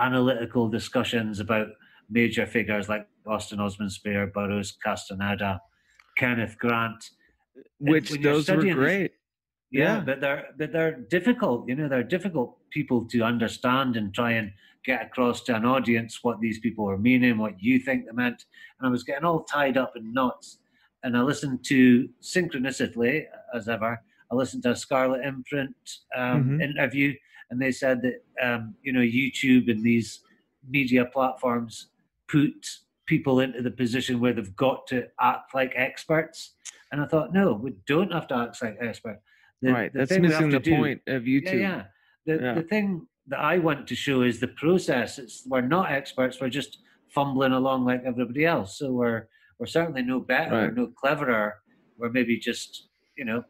analytical discussions about major figures like Austin Osman Spare, Burroughs, Castaneda, Kenneth Grant. Which those were great. Yeah, yeah, but they're but they're difficult. You know, they're difficult people to understand and try and get across to an audience what these people were meaning, what you think they meant. And I was getting all tied up in knots. And I listened to, synchronicity as ever, I listened to a Scarlet Imprint um, mm-hmm. interview, and they said that, um, you know, YouTube and these media platforms put people into the position where they've got to act like experts. And I thought, no, we don't have to act like experts. The, right, the that's missing the do, point of YouTube. Yeah, yeah. The, yeah. the thing that I want to show is the process. It's, we're not experts. We're just fumbling along like everybody else. So we're, we're certainly no better, right. no cleverer. We're maybe just, you know,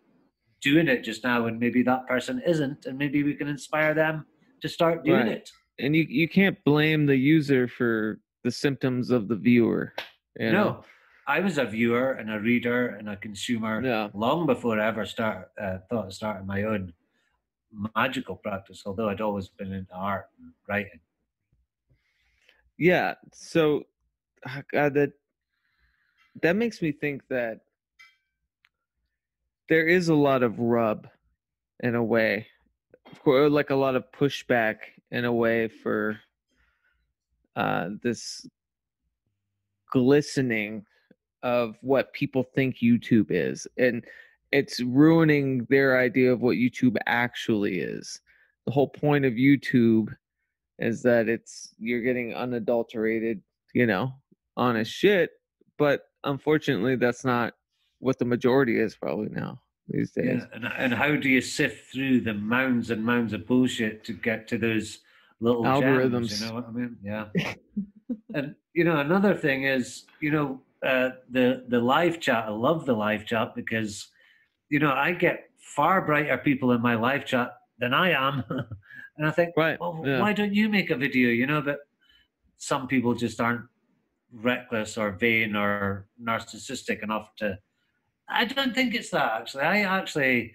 doing it just now, and maybe that person isn't, and maybe we can inspire them to start doing right. it. And you, you can't blame the user for the symptoms of the viewer. You know? No, I was a viewer and a reader and a consumer yeah. long before I ever start, uh, thought of starting my own magical practice, although I'd always been into art and writing. Yeah, so uh, that that makes me think that there is a lot of rub in a way, of course, like a lot of pushback in a way for uh, this glistening of what people think YouTube is, and it's ruining their idea of what YouTube actually is. The whole point of YouTube is that it's you're getting unadulterated, you know, honest shit. But unfortunately, that's not what the majority is probably now these days. Yeah, and, and how do you sift through the mounds and mounds of bullshit to get to those little algorithms? Gems, you know what I mean? Yeah. And you know, another thing is, you know, uh, the the live chat. I love the live chat because, you know, I get far brighter people in my live chat than I am. And I think, right. well, yeah. why don't you make a video, you know? But some people just aren't reckless or vain or narcissistic enough to... I don't think it's that, actually. I actually,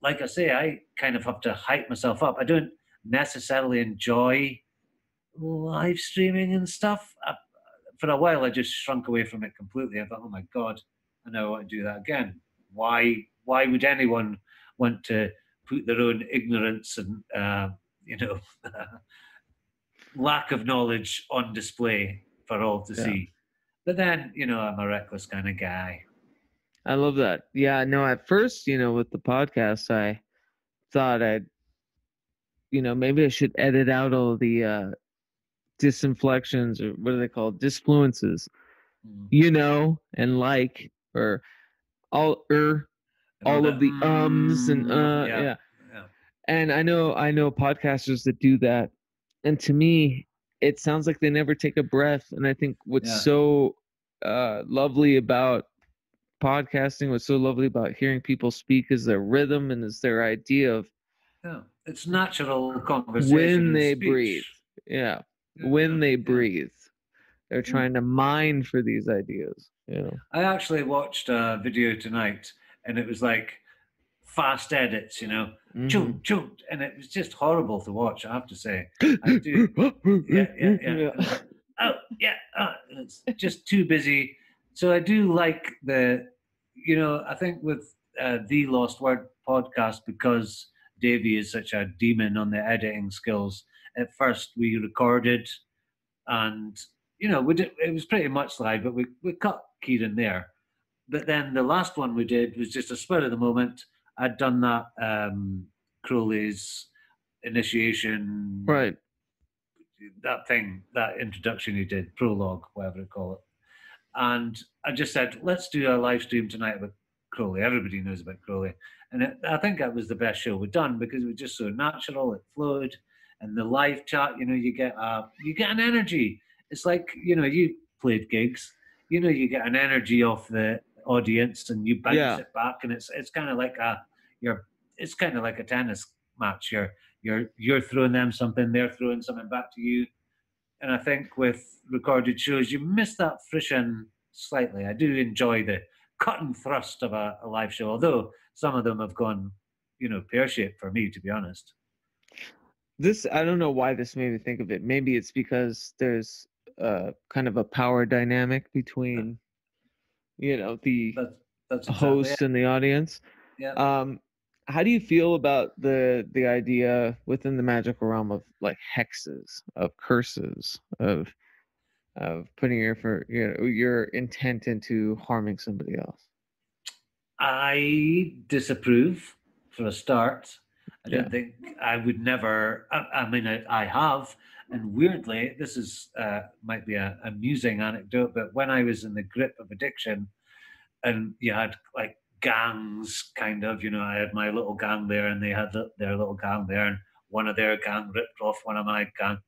like I say, I kind of have to hype myself up. I don't necessarily enjoy live streaming and stuff. I, for a while, I just shrunk away from it completely. I thought, oh, my God, I never want to do that again. Why, why would anyone want to put their own ignorance and... Uh, you know, lack of knowledge on display for all to yeah. see. But then, you know, I'm a reckless kind of guy. I love that. Yeah, no, at first, you know, with the podcast, I thought I'd, you know, maybe I should edit out all the uh, disinflections or what are they called? Disfluences, mm-hmm. you know, and like, or all, er, all of the ums and uh, yeah. yeah. And I know I know podcasters that do that. And to me, it sounds like they never take a breath. And I think what's yeah. so uh, lovely about podcasting, what's so lovely about hearing people speak is their rhythm and is their idea of... Yeah. It's natural conversation. When they speech. breathe. Yeah. yeah. When they breathe. They're trying to mine for these ideas. Yeah. I actually watched a video tonight and it was like fast edits, you know. Mm. Chunk, chunk, and it was just horrible to watch, I have to say. I do, yeah, yeah, yeah. Like, oh, yeah, oh, it's just too busy. So I do like the, you know, I think with uh, the Lost Word podcast, because Davey is such a demon on the editing skills, at first we recorded and, you know, we did, it was pretty much live, but we, we cut Kieran there. But then the last one we did was just a spur of the moment. I'd done that um, Crowley's initiation, right? That thing, that introduction he did, prologue, whatever you call it. And I just said, let's do a live stream tonight with Crowley. Everybody knows about Crowley. And it, I think that was the best show we'd done because it was just so natural. It flowed. And the live chat, you know, you get a, you get an energy. It's like, you know, you played gigs. You know, you get an energy off the audience and you bounce yeah. it back. And it's it's kind of like a... You're, it's kind of like a tennis match. You're, you're, you're throwing them something, they're throwing something back to you. And I think with recorded shows, you miss that friction slightly. I do enjoy the cut and thrust of a, a live show, although some of them have gone, you know, pear-shaped for me, to be honest. This, I don't know why this made me think of it. Maybe it's because there's uh, kind of a power dynamic between, you know, the that's, that's exactly host it. and the audience. Yeah. Um, How do you feel about the the idea within the magical realm of like hexes, of curses, of of putting your for you know, your intent into harming somebody else? I disapprove for a start. I yeah. don't think I would never. I, I mean, I, I have, and weirdly, this is uh, might be a amusing anecdote, but when I was in the grip of addiction, and you had like gangs, kind of, you know, I had my little gang there and they had the, their little gang there, and one of their gang ripped off one of my gang,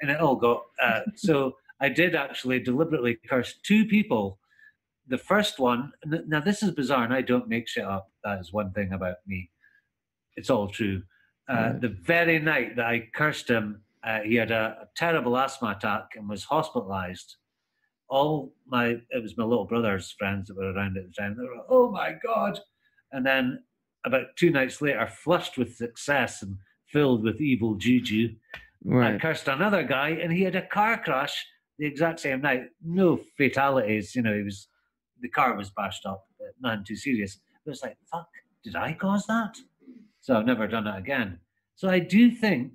and it all got uh, so I did actually deliberately curse two people. The first one, now this is bizarre and I don't make shit up, that is one thing about me, it's all true. uh, mm. The very night that I cursed him, uh, he had a, a terrible asthma attack and was hospitalized. All my, it was my little brother's friends that were around at the time. They were, oh my God. And then about two nights later, flushed with success and filled with evil juju, right, I cursed another guy and he had a car crash the exact same night. No fatalities, you know, he was, the car was bashed up, none too serious. But it's like, fuck, did I cause that? So I've never done it again. So I do think,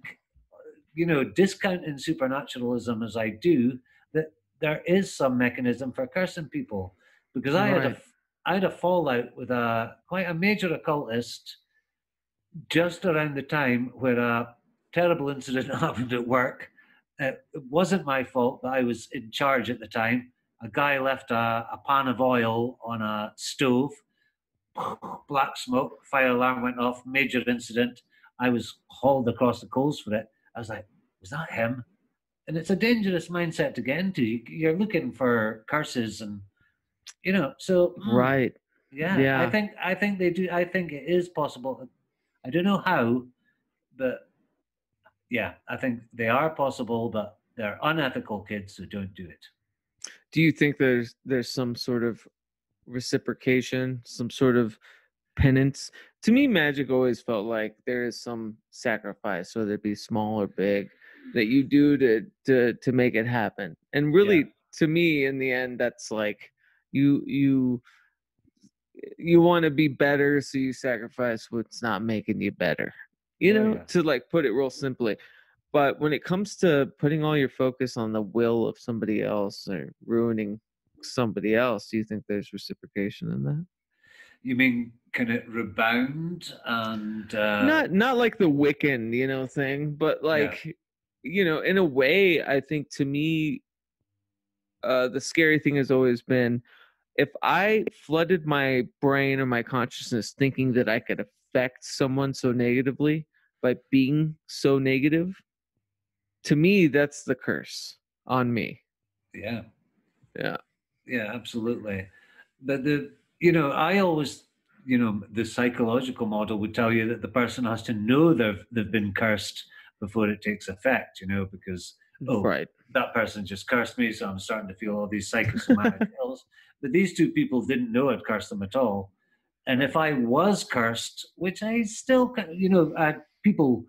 you know, discounting supernaturalism as I do, that there is some mechanism for cursing people. Because I right. had a, I had a fallout with a quite a major occultist just around the time where a terrible incident happened at work. It wasn't my fault, but I was in charge at the time. A guy left a, a pan of oil on a stove, black smoke, fire alarm went off, major incident. I was hauled across the coals for it. I was like, was that him? And it's a dangerous mindset to get into. You're looking for curses and, you know, so. Right. Yeah, yeah. I think, I think they do. I think it is possible. I don't know how, but yeah, I think they are possible, but they're unethical kids who don't do it. Do you think there's, there's some sort of reciprocation, some sort of penance? To me, magic always felt like there is some sacrifice, whether it be small or big, that you do to to to make it happen. And really, yeah. to me, in the end, that's like you you you want to be better, so you sacrifice what's not making you better. You know, yeah, yeah. to like put it real simply. But when it comes to putting all your focus on the will of somebody else or ruining somebody else, do you think there's reciprocation in that? You mean, can it rebound? And uh... not not like the Wiccan, you know, thing, but like, yeah. you know, in a way, I think to me, uh, the scary thing has always been, if I flooded my brain or my consciousness thinking that I could affect someone so negatively by being so negative, to me, that's the curse on me. Yeah. Yeah. Yeah, absolutely. But the, you know, I always, you know, the psychological model would tell you that the person has to know they've, they've been cursed before it takes effect, you know, because, oh, right. that person just cursed me, so I'm starting to feel all these psychosomatic ills. But these two people didn't know I'd cursed them at all. And if I was cursed, which I still, you know, I had people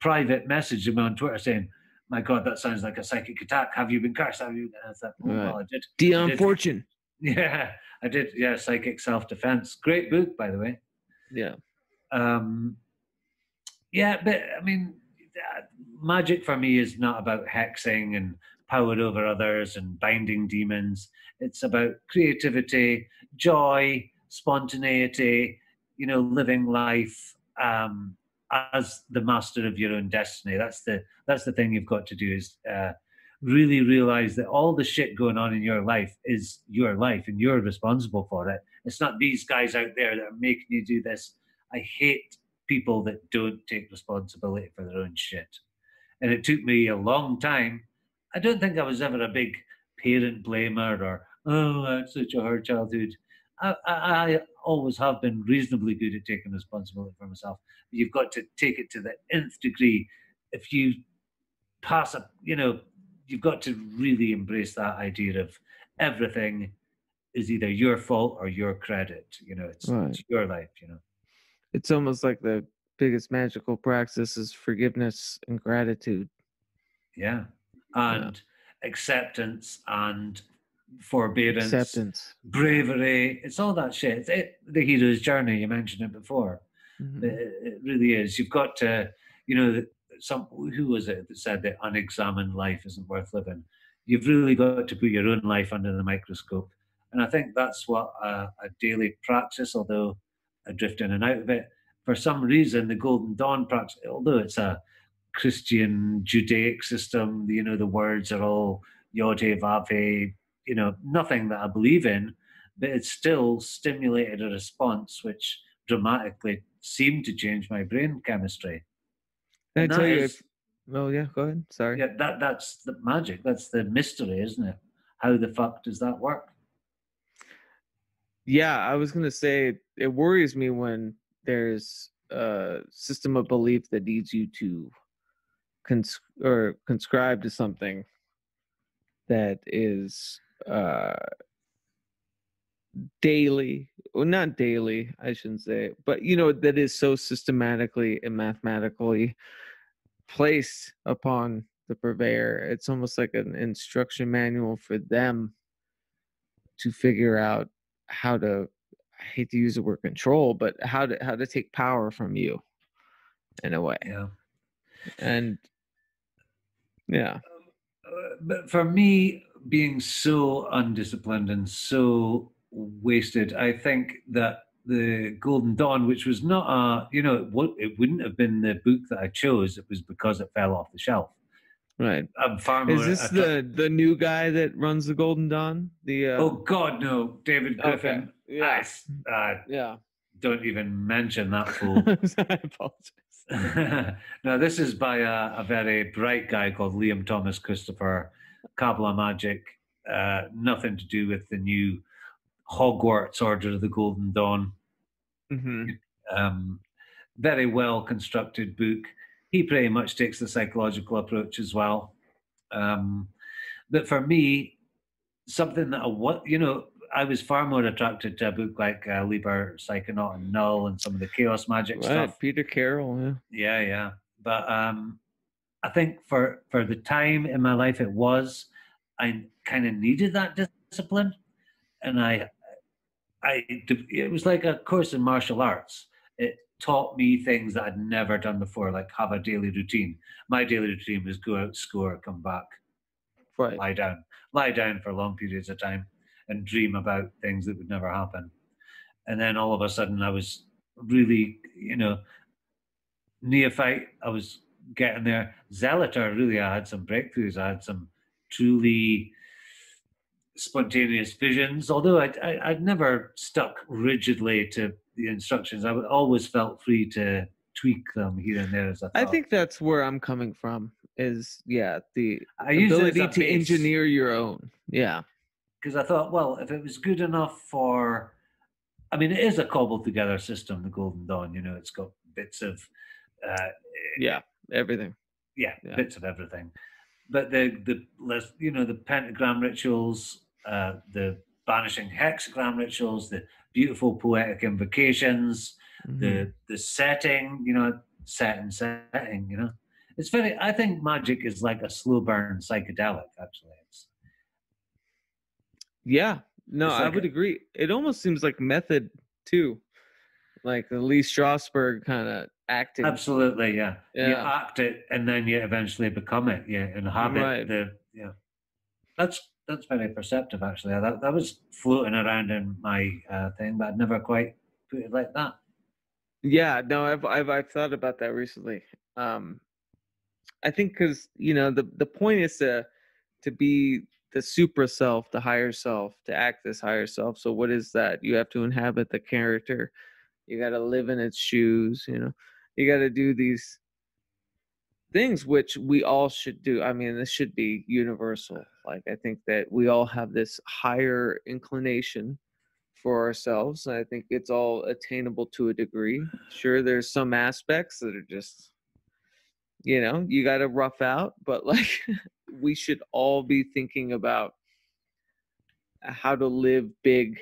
private messaging me on Twitter saying, my God, that sounds like a psychic attack. Have you been cursed? Have you? I thought, oh, well, I did. Dion I did. Fortune. Yeah, I did. Yeah, Psychic Self-Defense. Great book, by the way. Yeah. Um, yeah, but I mean, magic for me is not about hexing and power over others and binding demons. It's about creativity, joy, spontaneity, you know, living life um, as the master of your own destiny. That's the, that's the thing you've got to do is... Uh, really realize that all the shit going on in your life is your life and you're responsible for it. It's not these guys out there that are making you do this. I hate people that don't take responsibility for their own shit. And it took me a long time. I don't think I was ever a big parent blamer or, oh, that's such a hard childhood. I, I, I always have been reasonably good at taking responsibility for myself. You've got to take it to the nth degree. If you pass a, you know, you've got to really embrace that idea of everything is either your fault or your credit. You know, it's, right. it's your life, you know. It's almost like the biggest magical practice is forgiveness and gratitude. Yeah. And yeah. acceptance and forbearance. Acceptance. Bravery. It's all that shit. It's it, the hero's journey. You mentioned it before. Mm-hmm. it, it really is. You've got to, you know, the, Some who was it that said that unexamined life isn't worth living? You've really got to put your own life under the microscope, and I think that's what a, a daily practice. Although I drift in and out of it, for some reason, the Golden Dawn practice, although it's a Christian Judaic system, you know, the words are all Yod-Heh, Vav-Heh, you know, nothing that I believe in, but it still stimulated a response which dramatically seemed to change my brain chemistry. Can I tell you? If, well, yeah, go ahead. Sorry. Yeah, that, that's the magic. That's the mystery, isn't it? How the fuck does that work? Yeah, I was going to say it worries me when there's a system of belief that leads you to cons- or conscribe to something that is uh, daily. Well, not daily, I shouldn't say, but, you know, that is so systematically and mathematically placed upon the purveyor. It's almost like an instruction manual for them to figure out how to, I hate to use the word control, but how to, how to take power from you in a way. Yeah. And yeah. Uh, but for me, being so undisciplined and so wasted, I think that the Golden Dawn, which was not a, you know, it, it wouldn't have been the book that I chose. It was because it fell off the shelf. Right. I'm far more, is this the, the new guy that runs the Golden Dawn? The uh... Oh, God, no. David Griffin. Okay. Yes. I, I yeah. Don't even mention that fool. I apologize. Now, this is by a, a very bright guy called Liam Thomas Christopher, Kabbalah Magic, uh, nothing to do with the new Hogwarts Order of the Golden Dawn. Mm-hmm. Um, very well constructed book. He pretty much takes the psychological approach as well. Um, but for me, something that I want, you know, I was far more attracted to a book like uh, Liber Psychonaut and Null and some of the Chaos Magic right, stuff. Peter Carroll, yeah. Yeah, yeah. But um, I think for, for the time in my life it was, I kind of needed that discipline. And I, I, it was like a course in martial arts. It taught me things that I'd never done before, like have a daily routine. My daily routine was go out, score, come back, right. lie down. Lie down for long periods of time and dream about things that would never happen. And then all of a sudden I was really, you know, neophyte, I was getting there. Zelator, really, I had some breakthroughs. I had some truly spontaneous visions, although I, I, I'd never stuck rigidly to the instructions. I always felt free to tweak them here and there as I thought. I think that's where I'm coming from is, yeah, the I ability to engineer your own. Yeah. Because I thought, well, if it was good enough for, I mean, it is a cobbled together system, the Golden Dawn, you know, it's got bits of, uh, yeah, everything. Yeah, yeah, bits of everything. But the, the you know, the pentagram rituals, uh, the banishing hexagram rituals, the beautiful poetic invocations, mm-hmm. the, the setting, you know, setting, setting, you know. It's very, I think magic is like a slow burn psychedelic, actually. It's, yeah, no, like I would a, agree. It almost seems like method too, like the Lee Strasberg kind of acting. Absolutely, yeah. yeah. You act it, and then you eventually become it. Yeah, inhabit right. the. Yeah, that's that's very perceptive, actually. That that was floating around in my uh, thing, but I'd never quite put it like that. Yeah, no, I've I've I've thought about that recently. Um, I think because you know the the point is to to be the supra self, the higher self, to act as higher self. So what is that? You have to inhabit the character. You got to live in its shoes. You know, you got to do these things, which we all should do. I mean, this should be universal. Like, I think that we all have this higher inclination for ourselves. I think it's all attainable to a degree. Sure, there's some aspects that are just, you know, you got to rough out, but like, we should all be thinking about how to live big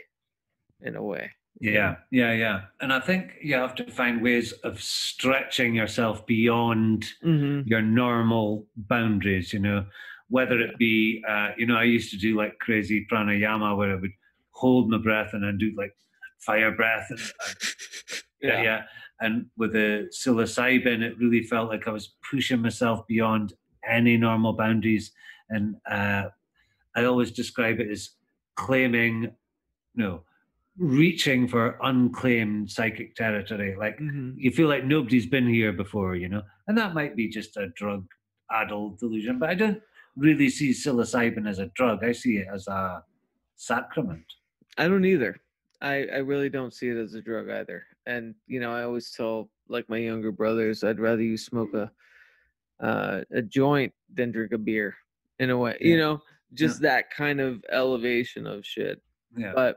in a way. Yeah, yeah, yeah. And I think you have to find ways of stretching yourself beyond mm-hmm. your normal boundaries, you know, whether it be, uh, you know, I used to do like crazy pranayama where I would hold my breath and I'd do like fire breath. And, yeah. yeah. And with the psilocybin, it really felt like I was pushing myself beyond any normal boundaries. And uh, I always describe it as claiming, no, reaching for unclaimed psychic territory. Like mm-hmm. you feel like nobody's been here before, you know, and that might be just a drug addled delusion, but I don't really see psilocybin as a drug. I see it as a sacrament. I don't either. I, I really don't see it as a drug either. And, you know, I always tell like my younger brothers, I'd rather you smoke a, uh, a joint than drink a beer in a way, yeah. you know, just yeah. that kind of elevation of shit. Yeah. But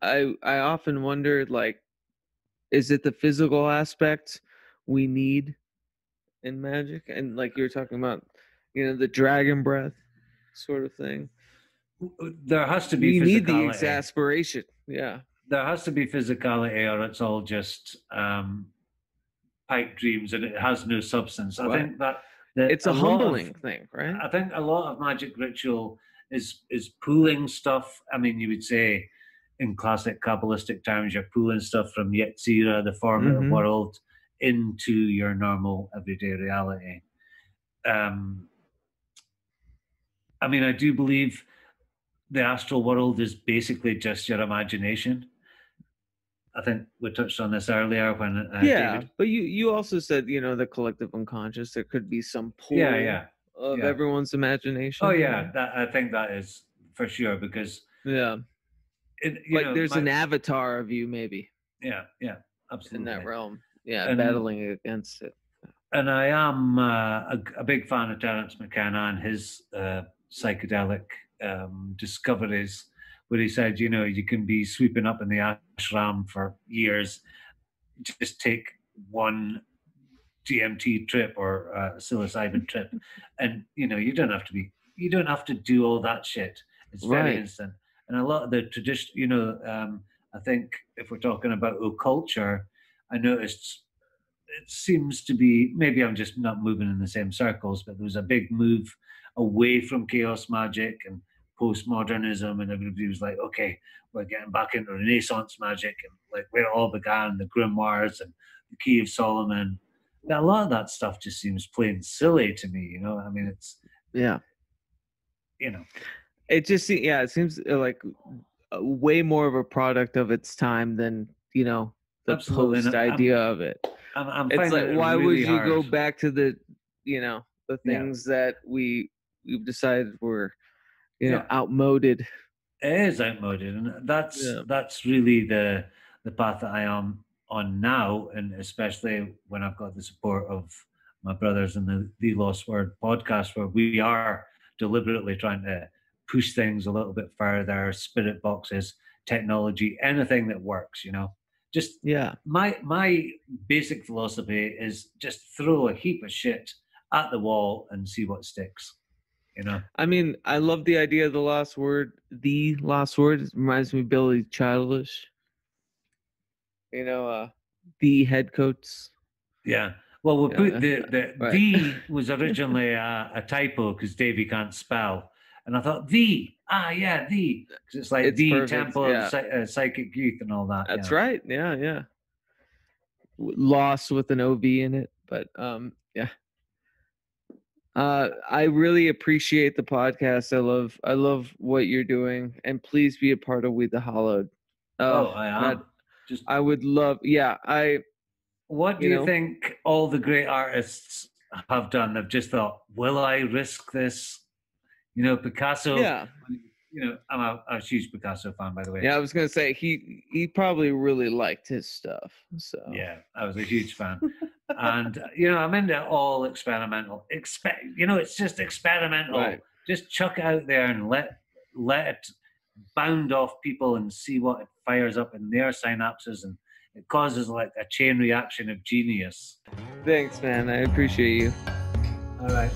I, I often wondered, like, is it the physical aspect we need in magic? And like you were talking about, you know, the dragon breath sort of thing. There has to be physicality. We need the exasperation, yeah. There has to be physicality or it's all just um, pipe dreams and it has no substance. I right. think that It's a humbling of, thing, right? I think a lot of magic ritual is is pulling stuff. I mean, you would say in classic Kabbalistic terms, you're pulling stuff from Yetzirah, the formative mm-hmm. world, into your normal everyday reality. Um, I mean, I do believe the astral world is basically just your imagination. I think we touched on this earlier when uh, yeah, David... but you you also said, you know, the collective unconscious. There could be some pull yeah, yeah, of yeah. everyone's imagination. Oh yeah, that, I think that is for sure because yeah, it, you like know, there's my... an avatar of you maybe. Yeah, yeah, absolutely. In that realm, yeah, and, battling against it. And I am uh, a, a big fan of Terence McKenna and his uh, psychedelic um, discoveries. But he said, you know, you can be sweeping up in the ashram for years. Just take one D M T trip or a psilocybin trip, and you know, you don't have to be, you don't have to do all that shit. It's very right. instant. And a lot of the tradition, you know, um, I think if we're talking about occulture, I noticed it seems to be, maybe I'm just not moving in the same circles, but there was a big move away from chaos magic and postmodernism, and everybody was like, okay, we're getting back into Renaissance magic and like where it all began, the grimoires and the Key of Solomon. Now, a lot of that stuff just seems plain silly to me, you know. I mean, it's yeah, you know, it just yeah, it seems like way more of a product of its time than, you know, the Absolutely. post I'm, idea I'm, of it. I'm, I'm it's like, it why really would you hard. go back to the, you know, the things yeah. that we we've decided were You know, yeah. outmoded. It is outmoded, and that's yeah. that's really the the path that I am on now, and especially when I've got the support of my brothers in the The Lost Word podcast, where we are deliberately trying to push things a little bit further, spirit boxes, technology, anything that works, you know. Just yeah. My my basic philosophy is just throw a heap of shit at the wall and see what sticks. You know, I mean, I love the idea of the Lost Word. The Lost Word, it reminds me of Billy Childish. You know, uh, the head coats. Yeah. Well, we'll yeah. put the the right. the was originally a, a typo because Davey can't spell, and I thought the ah yeah the because it's like it's the perfect. temple yeah. of psy uh, psychic youth and all that. That's yeah. right. Yeah, yeah. Lost with an O V in it, but um, yeah. Uh, I really appreciate the podcast. I love, I love what you're doing, and please be a part of We the Hallowed. Uh, oh, I am. That, Just, I would love. Yeah, I. What do you, you know, think all the great artists have done? They've just thought, will I risk this? You know, Picasso. Yeah. You know, I'm a, a huge Picasso fan, by the way. Yeah, I was gonna say he he probably really liked his stuff. So yeah, I was a huge fan. And, you know, I'm into all experimental. Exper you know, it's just experimental. Right. Just chuck it out there and let, let it bound off people and see what it fires up in their synapses. And it causes like a chain reaction of genius. Thanks, man. I appreciate you. All right.